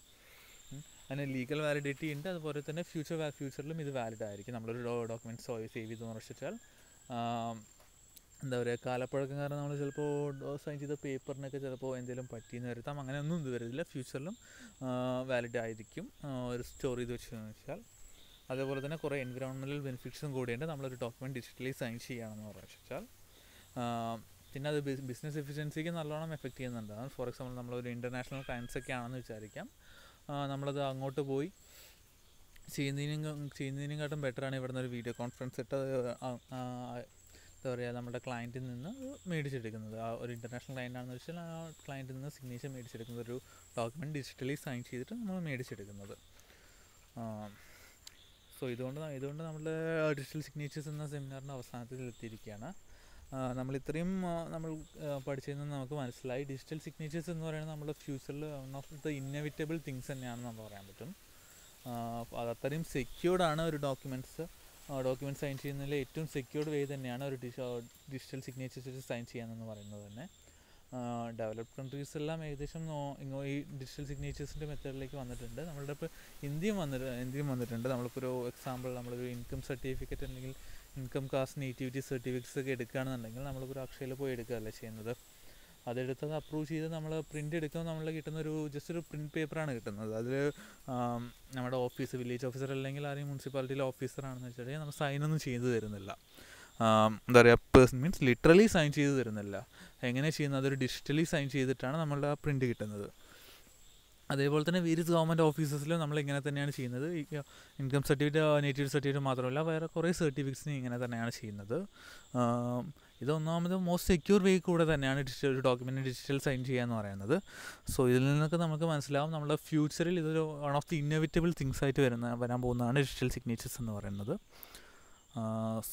അതിന് ലീഗൽ വാലിഡിറ്റി ഉണ്ട്, അതുപോലെ തന്നെ ഫ്യൂച്ചർ ഫ്യൂച്ചറിലും ഇത് വാലിഡ് ആയിരിക്കും. നമ്മളൊരു ഡോക്യുമെൻറ്റ്സ് സേവ് ചെയ്തെന്ന് വെച്ചാൽ എന്താ പറയുക, കാലപ്പഴക്കം കാരണം നമ്മൾ ചിലപ്പോൾ സൈൻ ചെയ്ത പേപ്പറിനൊക്കെ ചിലപ്പോൾ എന്തെങ്കിലും പറ്റിയെന്ന് വരുത്താം, അങ്ങനെയൊന്നും ഇത് വരില്ല. ഫ്യൂച്ചറിലും വാലിഡ് ആയിരിക്കും ഒരു സ്റ്റോറി ഇത് വെച്ച് വെച്ചാൽ. അതേപോലെ തന്നെ കുറേ എൻവിറോൺമെൻറ്റൽ ബെനിഫിറ്റ്സും കൂടിയുണ്ട് നമ്മളൊരു ഡോക്യുമെൻറ്റ് ഡിജിറ്റലി സൈൻ ചെയ്യണമെന്ന് പറഞ്ഞു വെച്ചാൽ. പിന്നെ അത് ബിസിനസ് എഫിഷ്യൻസിക്ക് നല്ലോണം എഫക്റ്റ് ചെയ്യുന്നുണ്ട്. ഫോർ എക്സാമ്പിൾ നമ്മളൊരു ഇൻ്റർനാഷണൽ ക്ലയൻസൊക്കെ ആണെന്ന് വിചാരിക്കാം, നമ്മളത് അങ്ങോട്ട് പോയി ചെയ്യുന്നതിനും ചെയ്യുന്നതിനെക്കാട്ടും ബെറ്ററാണ് ഇവിടെ നിന്ന് ഒരു വീഡിയോ കോൺഫറൻസ് ഇട്ട് എന്താ പറയുക നമ്മുടെ ക്ലയൻറ്റിൽ നിന്ന് മേടിച്ചെടുക്കുന്നത്. ആ ഒരു ഇൻ്റർനാഷണൽ ക്ലയൻ്റ് ആണെന്ന് വെച്ചാൽ ആ ക്ലയൻറ്റിൽ നിന്ന് സിഗ്നേച്ചർ മേടിച്ചെടുക്കുന്ന ഒരു ഡോക്യുമെൻറ്റ് ഡിജിറ്റലി സൈൻ ചെയ്തിട്ട് നമ്മൾ മേടിച്ചെടുക്കുന്നത്. സോ ഇതുകൊണ്ട് ഇതുകൊണ്ട് നമ്മൾ ഡിജിറ്റൽ സിഗ്നേച്ചേഴ്സ് എന്ന സെമിനാറിൻ്റെ അവസാനത്തിൽ എത്തിയിരിക്കുകയാണ്. നമ്മൾ ഇത്രയും നമ്മൾ പഠിച്ചതിൽ നിന്ന് നമുക്ക് മനസ്സിലായി ഡിജിറ്റൽ സിഗ്നേച്ചേഴ്സ് എന്ന് പറയുന്നത് നമ്മുടെ ഫ്യൂച്ചറിൽ one of the inevitable things തന്നെയാണെന്ന് നമുക്ക് പറയാൻ പറ്റും. അത് അത്രയും സെക്യൂർഡാണ്. ഒരു ഡോക്യുമെൻറ്റ്സ് ഡോക്യുമെൻറ്റ് സൈൻ ചെയ്യുന്നതിൽ ഏറ്റവും സെക്യൂർഡ് വേ തന്നെയാണ് ഒരു ഡിജിറ്റൽ സിഗ്നേച്ചേഴ്സ് സൈൻ ചെയ്യാനെന്ന് പറയുന്നത് തന്നെ. ഡെവലപ്ഡ് കൺട്രീസ് എല്ലാം ഏകദേശം ഈ ഡിജിറ്റൽ സിഗ്നേച്ചേഴ്സിൻ്റെ മെത്തേഡിലേക്ക് വന്നിട്ടുണ്ട്. നമ്മളുടെ ഇപ്പോൾ ഇന്ത്യയും വന്നിട്ട് ഇന്ത്യയും വന്നിട്ടുണ്ട്. നമ്മളിപ്പോൾ ഒരു എക്സാമ്പിൾ നമ്മളൊരു ഇൻകം സർട്ടിഫിക്കറ്റ് അല്ലെങ്കിൽ ഇൻകം കാസ്റ്റ് നേറ്റിവിറ്റി സർട്ടിഫിക്കറ്റ്സ് ഒക്കെ എടുക്കുകയാണെന്നുണ്ടെങ്കിൽ നമ്മളിപ്പോൾ അക്ഷയയിൽ പോയി എടുക്കുകയല്ല ചെയ്യുന്നത്, അതെടുത്തത് അപ്രൂവ് ചെയ്ത് നമ്മൾ പ്രിൻ്റ് എടുക്കുമ്പോൾ നമ്മൾ കിട്ടുന്നൊരു ജസ്റ്റ് ഒരു പ്രിൻ്റ് പേപ്പറാണ് കിട്ടുന്നത്. അതിൽ നമ്മുടെ ഓഫീസ് വില്ലേജ് ഓഫീസർ അല്ലെങ്കിൽ ആരെയും മുനിസിപ്പാലിറ്റിയിലെ ഓഫീസറാണെന്ന് വെച്ചിട്ടുണ്ടെങ്കിൽ നമ്മൾ സൈനൊന്നും ചെയ്തു തരുന്നില്ല. എന്താ പറയുക, പേഴ്സൺ മീൻസ് ലിറ്ററലി സൈൻ ചെയ്തു തരുന്നില്ല. എങ്ങനെ ചെയ്യുന്നത്, അതൊരു ഡിജിറ്റലി സൈൻ ചെയ്തിട്ടാണ് നമ്മളുടെ ആ പ്രിൻ്റ് കിട്ടുന്നത്. അതേപോലെ തന്നെ വേരിയസ് ഗവൺമെൻറ് ഓഫീസസിലും നമ്മളിങ്ങനെ തന്നെയാണ് ചെയ്യുന്നത്. ഇൻകം സർട്ടിഫിക്കറ്റ് നേറ്റീവ് സർട്ടിഫിക്കറ്റ് മാത്രമല്ല വേറെ കുറേ സർട്ടിഫിക്കറ്റ്സിനും ഇങ്ങനെ തന്നെയാണ് ചെയ്യുന്നത്. ഇതൊന്നാമത് മോസ്റ്റ് സെക്യൂർ വേ കൂടെ തന്നെയാണ് ഡിജിറ്റൽ ഒരു ഡോക്യുമെൻറ്റ് ഡിജിറ്റൽ സൈൻ ചെയ്യുക എന്ന് പറയുന്നത്. സോ ഇതിൽ നിന്നൊക്കെ നമുക്ക് മനസ്സിലാവും നമ്മുടെ ഫ്യൂച്ചറിൽ ഇതൊരു വൺ ഓഫ് ദി ഇന്നോവേറ്റബിൾ തിങ്സ് ആയിട്ട് വരുന്ന വരാൻ പോകുന്നതാണ് ഡിജിറ്റൽ സിഗ്നേച്ചേഴ്സ് എന്ന് പറയുന്നത്.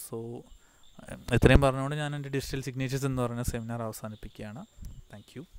സോ ഇത്രയും പറഞ്ഞുകൊണ്ട് ഞാൻ എൻ്റെ ഡിജിറ്റൽ സിഗ്നേച്ചേഴ്സ് എന്ന് പറയുന്ന സെമിനാർ അവസാനിപ്പിക്കുകയാണ്. Thank U.